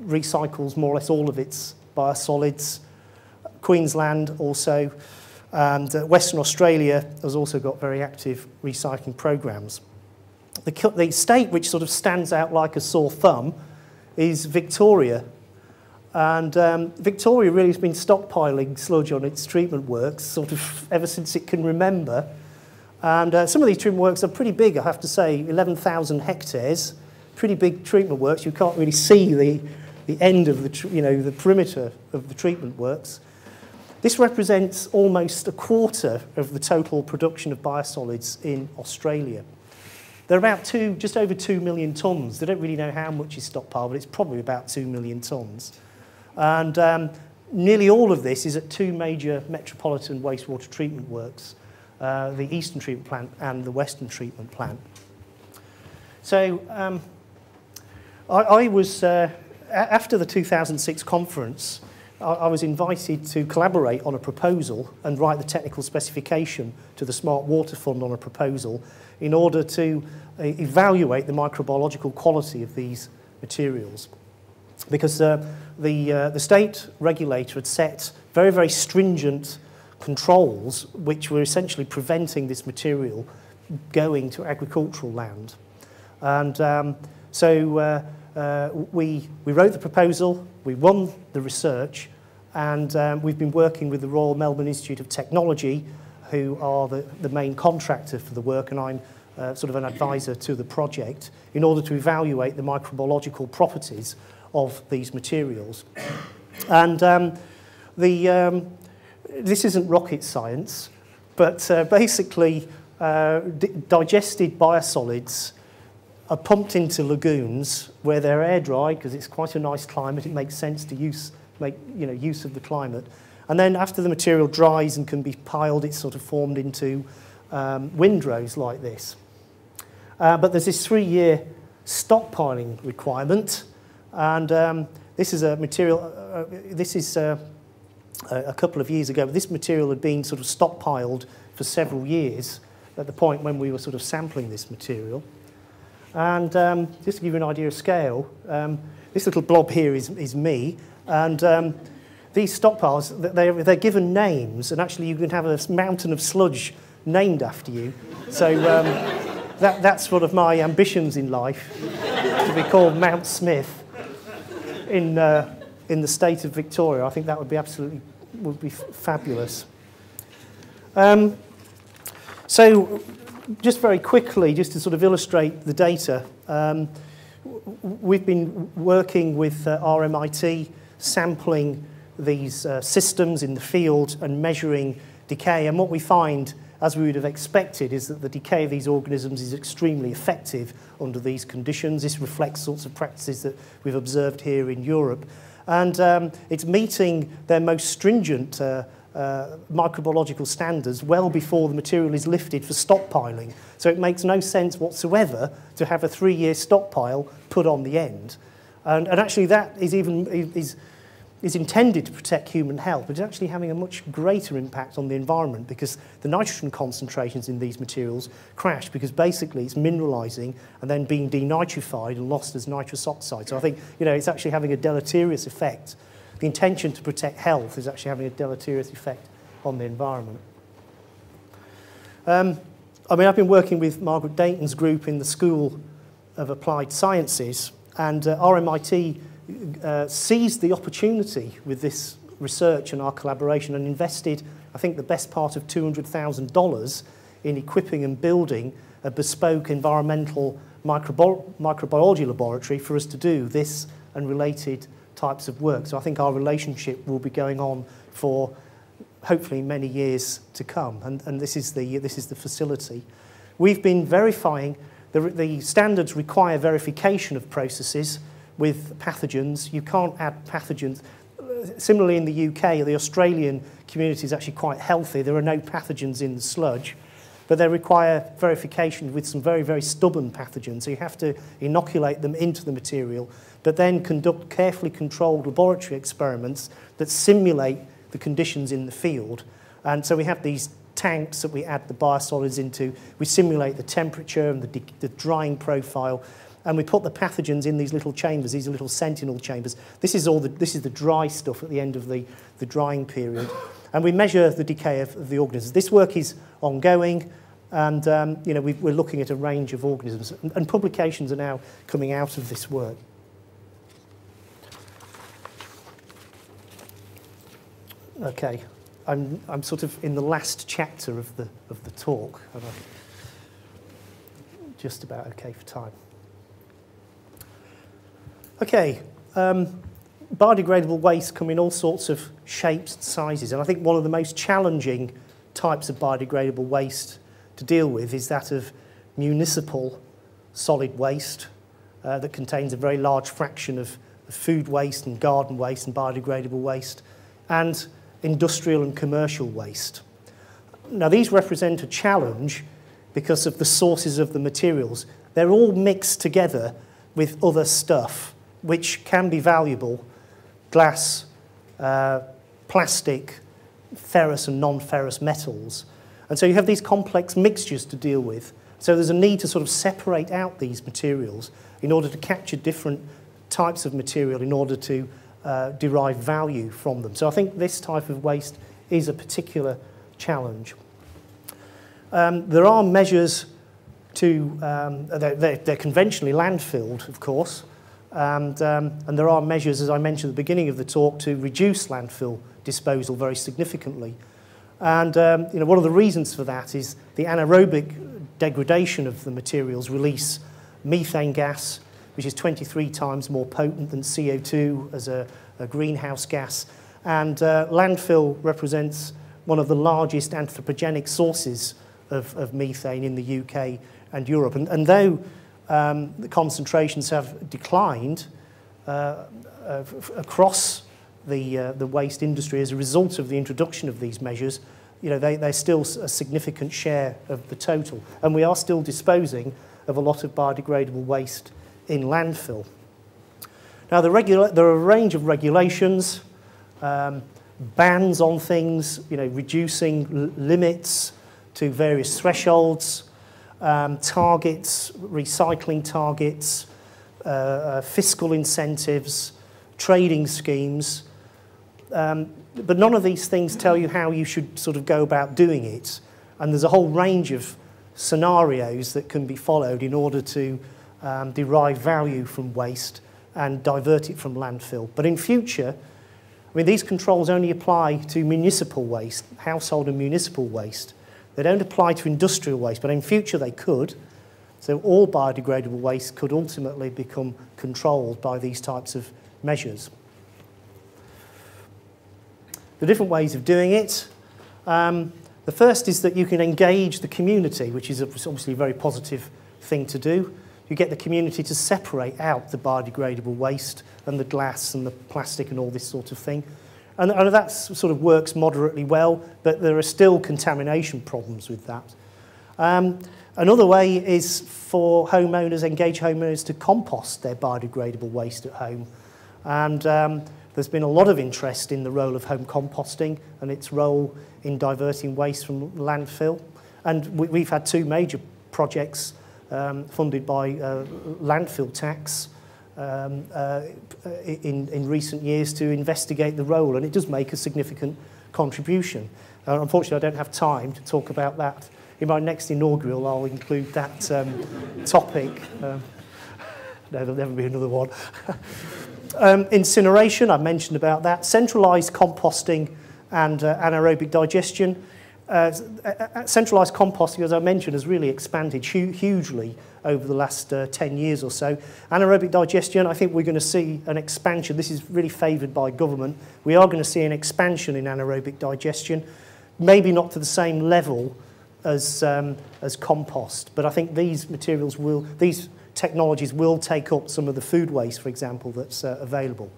recycles more or less all of its biosolids. Queensland also, and uh, Western Australia has also got very active recycling programs. The, the state which sort of stands out like a sore thumb is Victoria. And um, Victoria really has been stockpiling sludge on its treatment works sort of ever since it can remember. And uh, some of these treatment works are pretty big, I have to say, eleven thousand hectares, pretty big treatment works. You can't really see the, the end of the, tr you know, the perimeter of the treatment works. This represents almost a quarter of the total production of biosolids in Australia. They're about two, just over two million tonnes. They don't really know how much is stockpiled, but it's probably about two million tonnes. And um, nearly all of this is at two major metropolitan wastewater treatment works, uh, the Eastern Treatment Plant and the Western Treatment Plant. So um, I, I was, uh, after the two thousand six conference, I, I was invited to collaborate on a proposal and write the technical specification to the Smart Water Fund on a proposal in order to uh, evaluate the microbiological quality of these materials. Because uh, the, uh, the state regulator had set very, very stringent controls which were essentially preventing this material going to agricultural land. And um, so uh, uh, we, we wrote the proposal, we won the research, and um, we've been working with the Royal Melbourne Institute of Technology, who are the, the main contractor for the work, and I'm uh, sort of an advisor to the project, in order to evaluate the microbiological properties of these materials. And um, the, um, this isn't rocket science, but uh, basically uh, di digested biosolids are pumped into lagoons where they're air-dried, because it's quite a nice climate, it makes sense to use, make you know, use of the climate. And then after the material dries and can be piled, it's sort of formed into um, windrows like this. Uh, but there's this three-year stockpiling requirement, and um, this is a material, uh, this is uh, a couple of years ago, but this material had been sort of stockpiled for several years at the point when we were sort of sampling this material. And um, just to give you an idea of scale, um, this little blob here is, is me, and um, these stockpiles, they're, they're given names, and actually you can have a mountain of sludge named after you. So um, that, that's one of my ambitions in life, to be called Mount Smith in, uh, in the state of Victoria. I think that would be absolutely would be fabulous. Um, so just very quickly, just to sort of illustrate the data, um, we've been working with uh, R M I T, sampling these uh, systems in the field and measuring decay, and what we find, as we would have expected, is that the decay of these organisms is extremely effective under these conditions. This reflects sorts of practices that we've observed here in Europe, and um, it's meeting their most stringent uh, uh, microbiological standards well before the material is lifted for stockpiling, so it makes no sense whatsoever to have a three-year stockpile put on the end, and, and actually that is even is is intended to protect human health, but it's actually having a much greater impact on the environment, because the nitrogen concentrations in these materials crash, because basically it's mineralizing and then being denitrified and lost as nitrous oxide. So I think, you know, it's actually having a deleterious effect. The intention to protect health is actually having a deleterious effect on the environment. Um, I mean, I've been working with Margaret Dayton's group in the School of Applied Sciences, and uh, R M I T Uh, seized the opportunity with this research and our collaboration, and invested, I think, the best part of two hundred thousand dollars in equipping and building a bespoke environmental microbi microbiology laboratory for us to do this and related types of work. So I think our relationship will be going on for hopefully many years to come, and, and this is the, this is the facility. We've been verifying, the, the standards require verification of processes with pathogens. You can't add pathogens. Similarly, in the U K, the Australian community is actually quite healthy. There are no pathogens in the sludge, but they require verification with some very, very stubborn pathogens. So you have to inoculate them into the material, but then conduct carefully controlled laboratory experiments that simulate the conditions in the field. And so we have these tanks that we add the biosolids into. We simulate the temperature and the, the drying profile, and we put the pathogens in these little chambers, these little sentinel chambers. This is all the, this is the dry stuff at the end of the, the drying period. And we measure the decay of, of the organisms. This work is ongoing, and um, you know, we've, we're looking at a range of organisms. And, and publications are now coming out of this work. Okay, I'm, I'm sort of in the last chapter of the, of the talk. I'm just about okay for time. Okay, um, biodegradable waste come in all sorts of shapes and sizes, and I think one of the most challenging types of biodegradable waste to deal with is that of municipal solid waste uh, that contains a very large fraction of, of food waste and garden waste and biodegradable waste, and industrial and commercial waste. Now, these represent a challenge because of the sources of the materials. They're all mixed together with other stuff, which can be valuable: glass, uh, plastic, ferrous and non-ferrous metals. And so you have these complex mixtures to deal with. So there's a need to sort of separate out these materials in order to capture different types of material in order to uh, derive value from them. So I think this type of waste is a particular challenge. Um, there are measures to, um, they're, they're conventionally landfilled, of course, and, um, and there are measures, as I mentioned at the beginning of the talk, to reduce landfill disposal very significantly. And um, you know, one of the reasons for that is the anaerobic degradation of the materials release methane gas, which is twenty-three times more potent than C O two as a, a greenhouse gas. And uh, landfill represents one of the largest anthropogenic sources of, of methane in the U K and Europe. And, and though um, the concentrations have declined uh, uh, across the, uh, the waste industry as a result of the introduction of these measures, you know, they, they're still a significant share of the total. And we are still disposing of a lot of biodegradable waste in landfill. Now, the regula- there are a range of regulations, um, bans on things, you know, reducing limits to various thresholds, um, targets, recycling targets, uh, uh, fiscal incentives, trading schemes. Um, but none of these things tell you how you should sort of go about doing it. And there's a whole range of scenarios that can be followed in order to um, derive value from waste and divert it from landfill. But in future, I mean, these controls only apply to municipal waste, household and municipal waste. They don't apply to industrial waste, but in future they could. So all biodegradable waste could ultimately become controlled by these types of measures. There are different ways of doing it. Um, the first is that you can engage the community, which is obviously a very positive thing to do. You get the community to separate out the biodegradable waste and the glass and the plastic and all this sort of thing. And that sort of works moderately well, but there are still contamination problems with that. Um, another way is for homeowners, engage homeowners to compost their biodegradable waste at home. And um, there's been a lot of interest in the role of home composting and its role in diverting waste from landfill. And we, we've had two major projects um, funded by uh, landfill tax Um, uh, in, in recent years to investigate the role, and it does make a significant contribution. Uh, unfortunately, I don't have time to talk about that. In my next inaugural, I'll include that um, topic. Um, no, there'll never be another one. um, incineration, I mentioned about that. Centralised composting and uh, anaerobic digestion. Uh, centralised composting, as I mentioned, has really expanded hu hugely over the last uh, ten years or so. Anaerobic digestion, I think we're going to see an expansion. This is really favoured by government. We are going to see an expansion in anaerobic digestion, maybe not to the same level as um, as compost. But I think these materials will, these technologies will take up some of the food waste, for example, that's uh, available.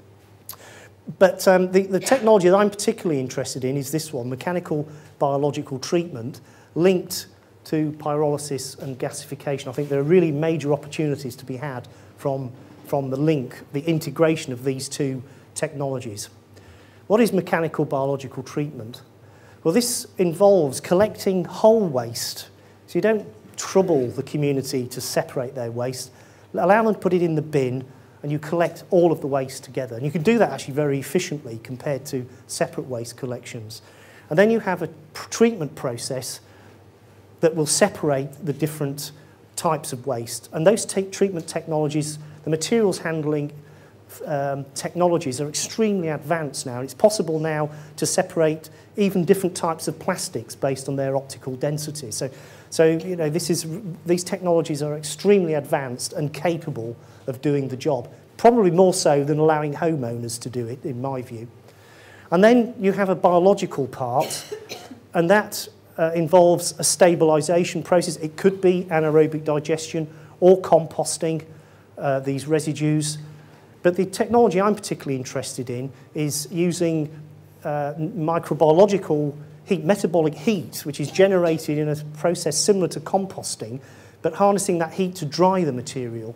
But um, the, the technology that I'm particularly interested in is this one, mechanical biological treatment linked to pyrolysis and gasification. I think there are really major opportunities to be had from, from the link, the integration of these two technologies. What is mechanical biological treatment? Well, this involves collecting whole waste, so you don't trouble the community to separate their waste. Allow them to put it in the bin, and you collect all of the waste together. And you can do that actually very efficiently compared to separate waste collections. And then you have a treatment process that will separate the different types of waste. And those take treatment technologies, the materials handling um, technologies are extremely advanced now. It's possible now to separate even different types of plastics based on their optical density. So, so you know, this is, these technologies are extremely advanced and capable of doing the job, probably more so than allowing homeowners to do it, in my view. And then you have a biological part, and that uh, involves a stabilisation process. It could be anaerobic digestion or composting uh, these residues. But the technology I'm particularly interested in is using uh, microbiological heat, metabolic heat, which is generated in a process similar to composting, but harnessing that heat to dry the material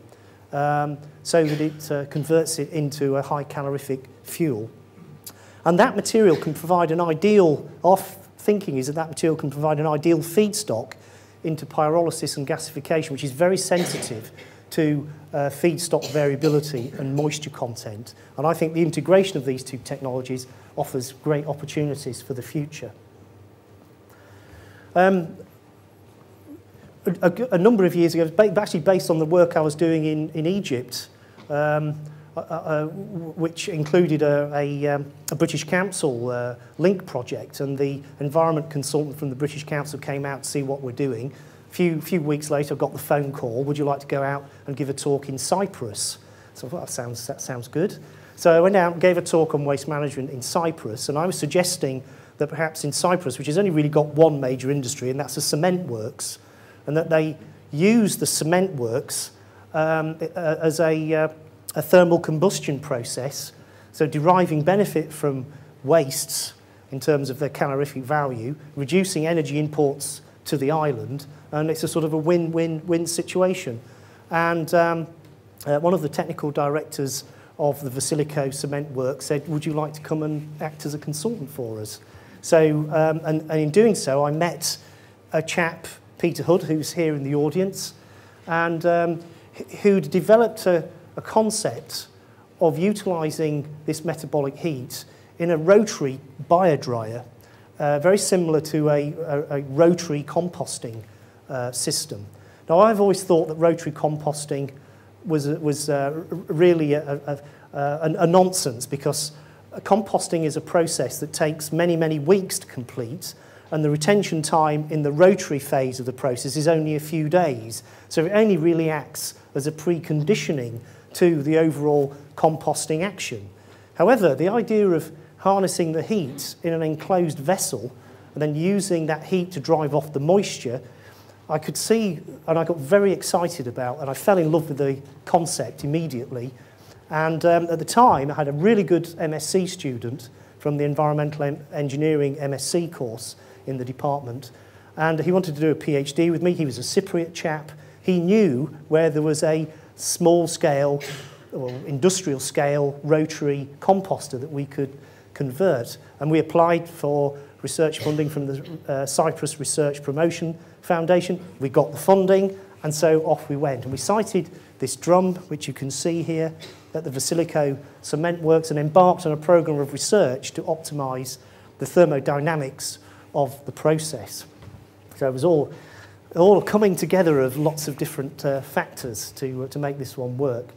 um, so that it uh, converts it into a high calorific fuel. And that material can provide an ideal, our thinking is that that material can provide an ideal feedstock into pyrolysis and gasification, which is very sensitive to uh, feedstock variability and moisture content. And I think the integration of these two technologies offers great opportunities for the future. Um, a, a, a number of years ago, actually based on the work I was doing in, in Egypt, um, uh, uh, which included a, a, um, a British Council uh, link project, and the environment consultant from the British Council came out to see what we're doing. A few, few weeks later, I got the phone call, would you like to go out and give a talk in Cyprus? So I thought, that sounds, that sounds good. So I went out and gave a talk on waste management in Cyprus, and I was suggesting that perhaps in Cyprus, which has only really got one major industry, and that's the cement works, and that they use the cement works um, as a, uh, a thermal combustion process, so deriving benefit from wastes in terms of their calorific value, reducing energy imports to the island, and it's a sort of a win-win-win situation. And um, uh, one of the technical directors of the Vasiliko cement work said, would you like to come and act as a consultant for us? So, um, and, and in doing so, I met a chap, Peter Hood, who's here in the audience, and um, who'd developed a, a concept of utilising this metabolic heat in a rotary biodryer, uh, very similar to a, a, a rotary composting uh, system. Now, I've always thought that rotary composting was, was uh, really a, a, a, a nonsense, because composting is a process that takes many, many weeks to complete, and the retention time in the rotary phase of the process is only a few days. So it only really acts as a preconditioning to the overall composting action. However, the idea of harnessing the heat in an enclosed vessel and then using that heat to drive off the moisture, I could see, and I got very excited about, and I fell in love with the concept immediately. And um, at the time, I had a really good M S c student from the Environmental Engineering M S c course in the department, and he wanted to do a PhD with me. He was a Cypriot chap. He knew where there was a small-scale, or industrial-scale rotary composter that we could convert, and we applied for research funding from the uh, Cyprus Research Promotion Foundation. We got the funding, and so off we went. And we sited this drum, which you can see here, at the Vasiliko cement works, and embarked on a program of research to optimize the thermodynamics of the process. So it was all, all coming together of lots of different uh, factors to, uh, to make this one work.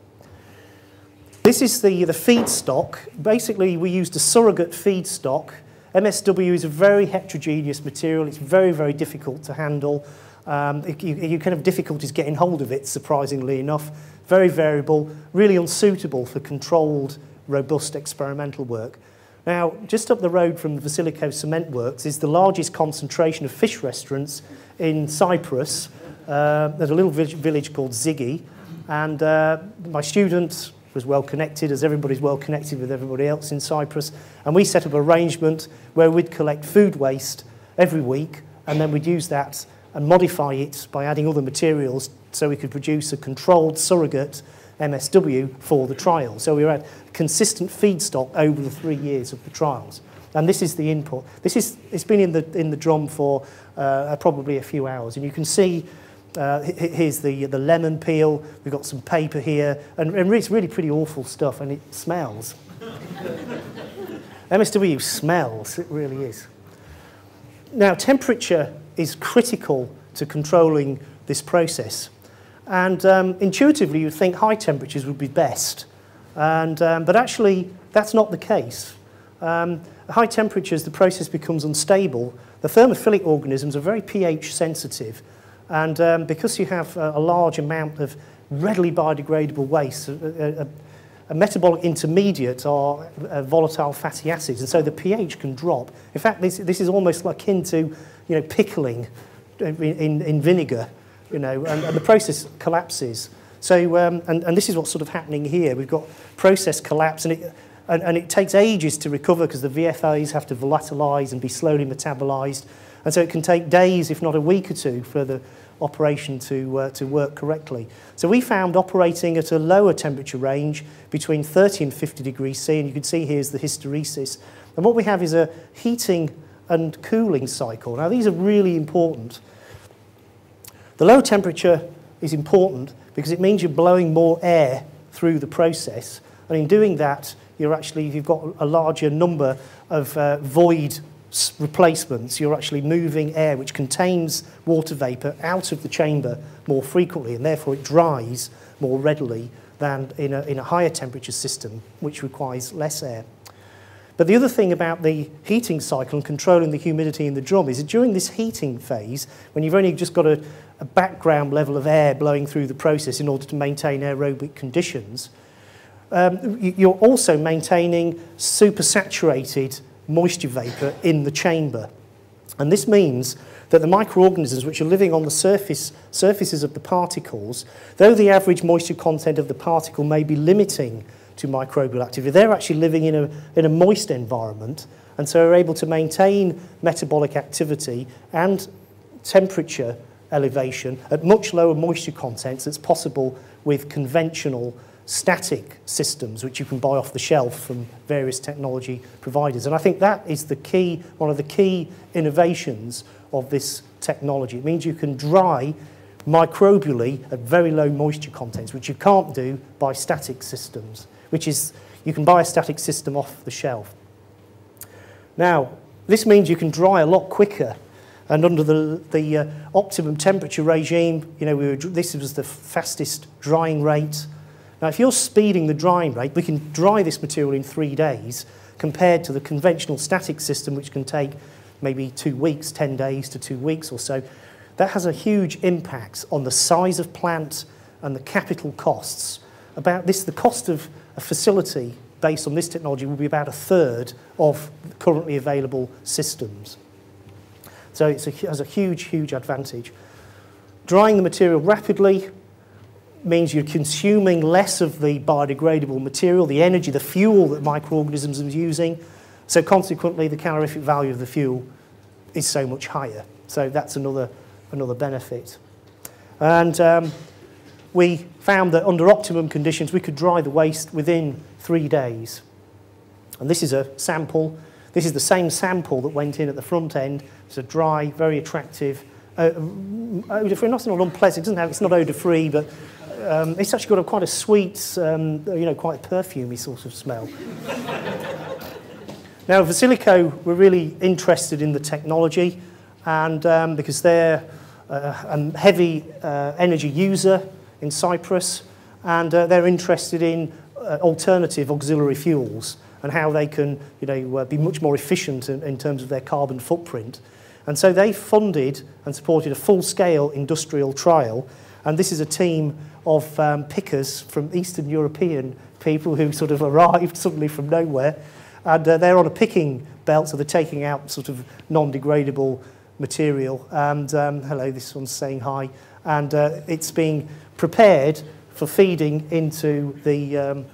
This is the, the feedstock. Basically, we used a surrogate feedstock. M S w is a very heterogeneous material. It's very, very difficult to handle. Um, it, you, you kind of difficulties getting hold of it, surprisingly enough. Very variable, really unsuitable for controlled, robust experimental work. Now, just up the road from the Vasiliko cement works is the largest concentration of fish restaurants in Cyprus, uh, at a little village called Ziggy. And uh, my student was well connected, as everybody's well connected with everybody else in Cyprus. And we set up an arrangement where we'd collect food waste every week, and then we'd use that and modify it by adding other materials so we could produce a controlled surrogate M S W for the trial. So we had consistent feedstock over the three years of the trials. And this is the input. This is, it's been in the, in the drum for uh, probably a few hours. And you can see uh, here's the, the lemon peel. We've got some paper here. And, and it's really pretty awful stuff. And it smells. M S W smells. It really is. Now, temperature is critical to controlling this process. And um, intuitively, you'd think high temperatures would be best. And, um, but actually, that's not the case. Um, high temperatures, the process becomes unstable. The thermophilic organisms are very pH sensitive. And um, because you have a, a large amount of readily biodegradable waste, a, a, a metabolic intermediate are uh, volatile fatty acids. And so the pH can drop. In fact, this, this is almost akin to you know, pickling in, in, in vinegar. You know, and, and the process collapses. So, um, and, and this is what's sort of happening here. We've got process collapse, and it, and, and it takes ages to recover because the V F As have to volatilize and be slowly metabolized. And so it can take days, if not a week or two, for the operation to, uh, to work correctly. So we found operating at a lower temperature range between thirty and fifty degrees C, and you can see here's the hysteresis. And what we have is a heating and cooling cycle. Now, these are really important. The low temperature is important because it means you're blowing more air through the process. And in doing that, you're actually, if you've got a larger number of uh, void replacements, you're actually moving air, which contains water vapor, out of the chamber more frequently. And therefore, it dries more readily than in a, in a higher temperature system, which requires less air. But the other thing about the heating cycle and controlling the humidity in the drum is that during this heating phase, when you've only just got a, a background level of air blowing through the process in order to maintain aerobic conditions, um, you're also maintaining supersaturated moisture vapor in the chamber. And this means that the microorganisms which are living on the surface, surfaces of the particles, though the average moisture content of the particle may be limiting to microbial activity, they're actually living in a, in a moist environment, and so are able to maintain metabolic activity and temperature elevation at much lower moisture contents that's possible with conventional static systems, which you can buy off the shelf from various technology providers. And I think that is the key, one of the key innovations of this technology. It means you can dry microbially at very low moisture contents, which you can't do by static systems. Which is, you can buy a static system off the shelf. Now, this means you can dry a lot quicker. And under the, the uh, optimum temperature regime, you know, we were, this was the fastest drying rate. Now, if you're speeding the drying rate, we can dry this material in three days compared to the conventional static system, which can take maybe two weeks, ten days to two weeks or so. That has a huge impact on the size of plant and the capital costs. About this, the cost of a facility based on this technology will be about a third of currently available systems. So it has a huge, huge advantage. Drying the material rapidly means you're consuming less of the biodegradable material, the energy, the fuel that microorganisms are using. So consequently, the calorific value of the fuel is so much higher. So that's another, another benefit. And um, we found that under optimum conditions, we could dry the waste within three days. And this is a sample. This is the same sample that went in at the front end. It's a dry, very attractive, uh, odour-free, not, not unpleasant, doesn't have, it's not odour-free, but um, it's actually got a, quite a sweet, um, you know, quite perfumey sort of smell. Now, Vasiliko were really interested in the technology, and um, because they're uh, a heavy uh, energy user in Cyprus, and uh, they're interested in uh, alternative auxiliary fuels and how they can you know, uh, be much more efficient in, in terms of their carbon footprint. And so they funded and supported a full-scale industrial trial, and this is a team of um, pickers from Eastern European people who sort of arrived suddenly from nowhere, and uh, they're on a picking belt, so they're taking out sort of non-degradable material. And um, hello, this one's saying hi. And uh, it's being prepared for feeding into the, um,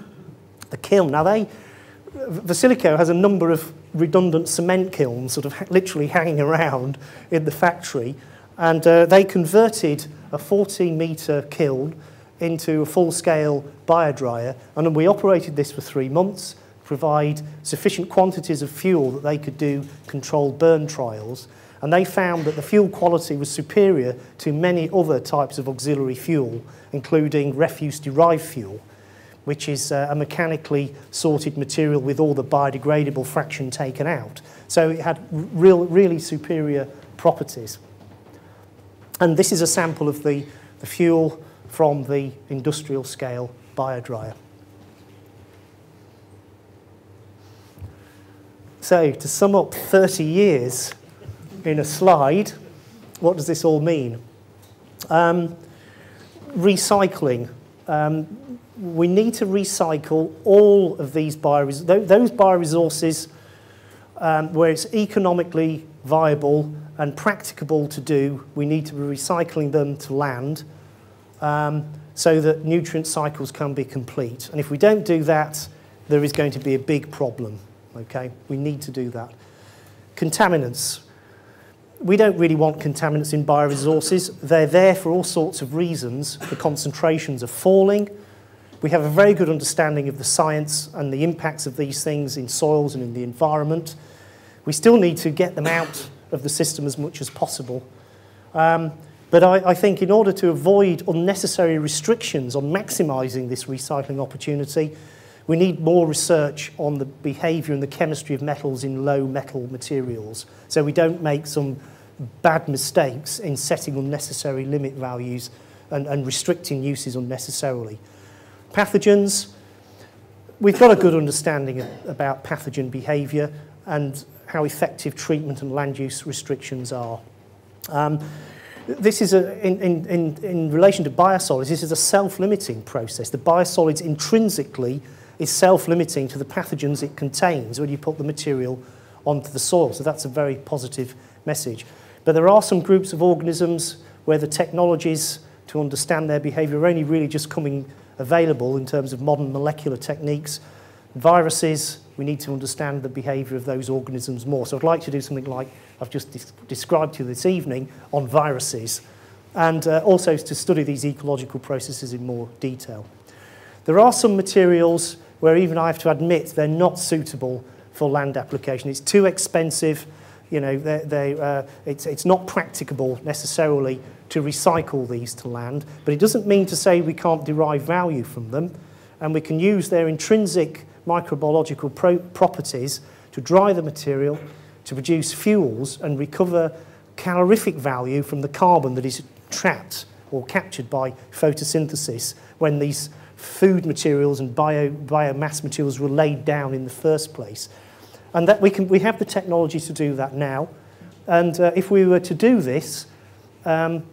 the kiln. Now, they, Vasiliko has a number of redundant cement kilns sort of ha literally hanging around in the factory, and uh, they converted a fourteen metre kiln into a full-scale biodryer, and then we operated this for three months, provide sufficient quantities of fuel that they could do controlled burn trials, and they found that the fuel quality was superior to many other types of auxiliary fuel, including refuse-derived fuel, which is uh, a mechanically sorted material with all the biodegradable fraction taken out. So it had real, really superior properties. And this is a sample of the, the fuel from the industrial scale biodryer. So to sum up thirty years in a slide, what does this all mean? Um, recycling. Um, we need to recycle all of these bioresources, those bioresources um, where it's economically viable and practicable to do. We need to be recycling them to land um, so that nutrient cycles can be complete. And if we don't do that, there is going to be a big problem. Okay, we need to do that. Contaminants. We don't really want contaminants in bioresources. They're there for all sorts of reasons. The concentrations are falling. We have a very good understanding of the science and the impacts of these things in soils and in the environment. We still need to get them out of the system as much as possible. Um, but I, I think in order to avoid unnecessary restrictions on maximising this recycling opportunity, we need more research on the behaviour and the chemistry of metals in low metal materials, so we don't make some bad mistakes in setting unnecessary limit values and, and restricting uses unnecessarily. Pathogens. We've got a good understanding of, about pathogen behaviour and how effective treatment and land use restrictions are. Um, This is, a, in, in, in relation to biosolids, this is a self-limiting process. The biosolids intrinsically is self-limiting to the pathogens it contains when you put the material onto the soil. So that's a very positive message. But there are some groups of organisms where the technologies to understand their behaviour are only really just coming available in terms of modern molecular techniques. Viruses, we need to understand the behaviour of those organisms more. So I'd like to do something like I've just des described to you this evening on viruses, and uh, also to study these ecological processes in more detail. There are some materials where even I have to admit they're not suitable for land application. It's too expensive, you know, they're, they're, uh, it's, it's not practicable necessarily to recycle these to land, but it doesn't mean to say we can't derive value from them, and we can use their intrinsic microbiological pro properties to dry the material, to produce fuels and recover calorific value from the carbon that is trapped or captured by photosynthesis when these food materials and bio, biomass materials were laid down in the first place. And that we, can, we have the technology to do that now. And uh, if we were to do this, um,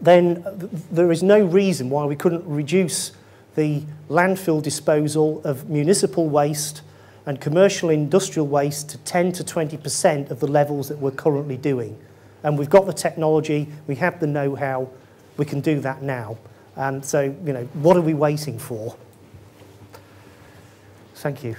then there is no reason why we couldn't reduce the landfill disposal of municipal waste and commercial industrial waste to ten to twenty percent of the levels that we're currently doing. And we've got the technology, we have the know-how, we can do that now. And so, you know, what are we waiting for? Thank you.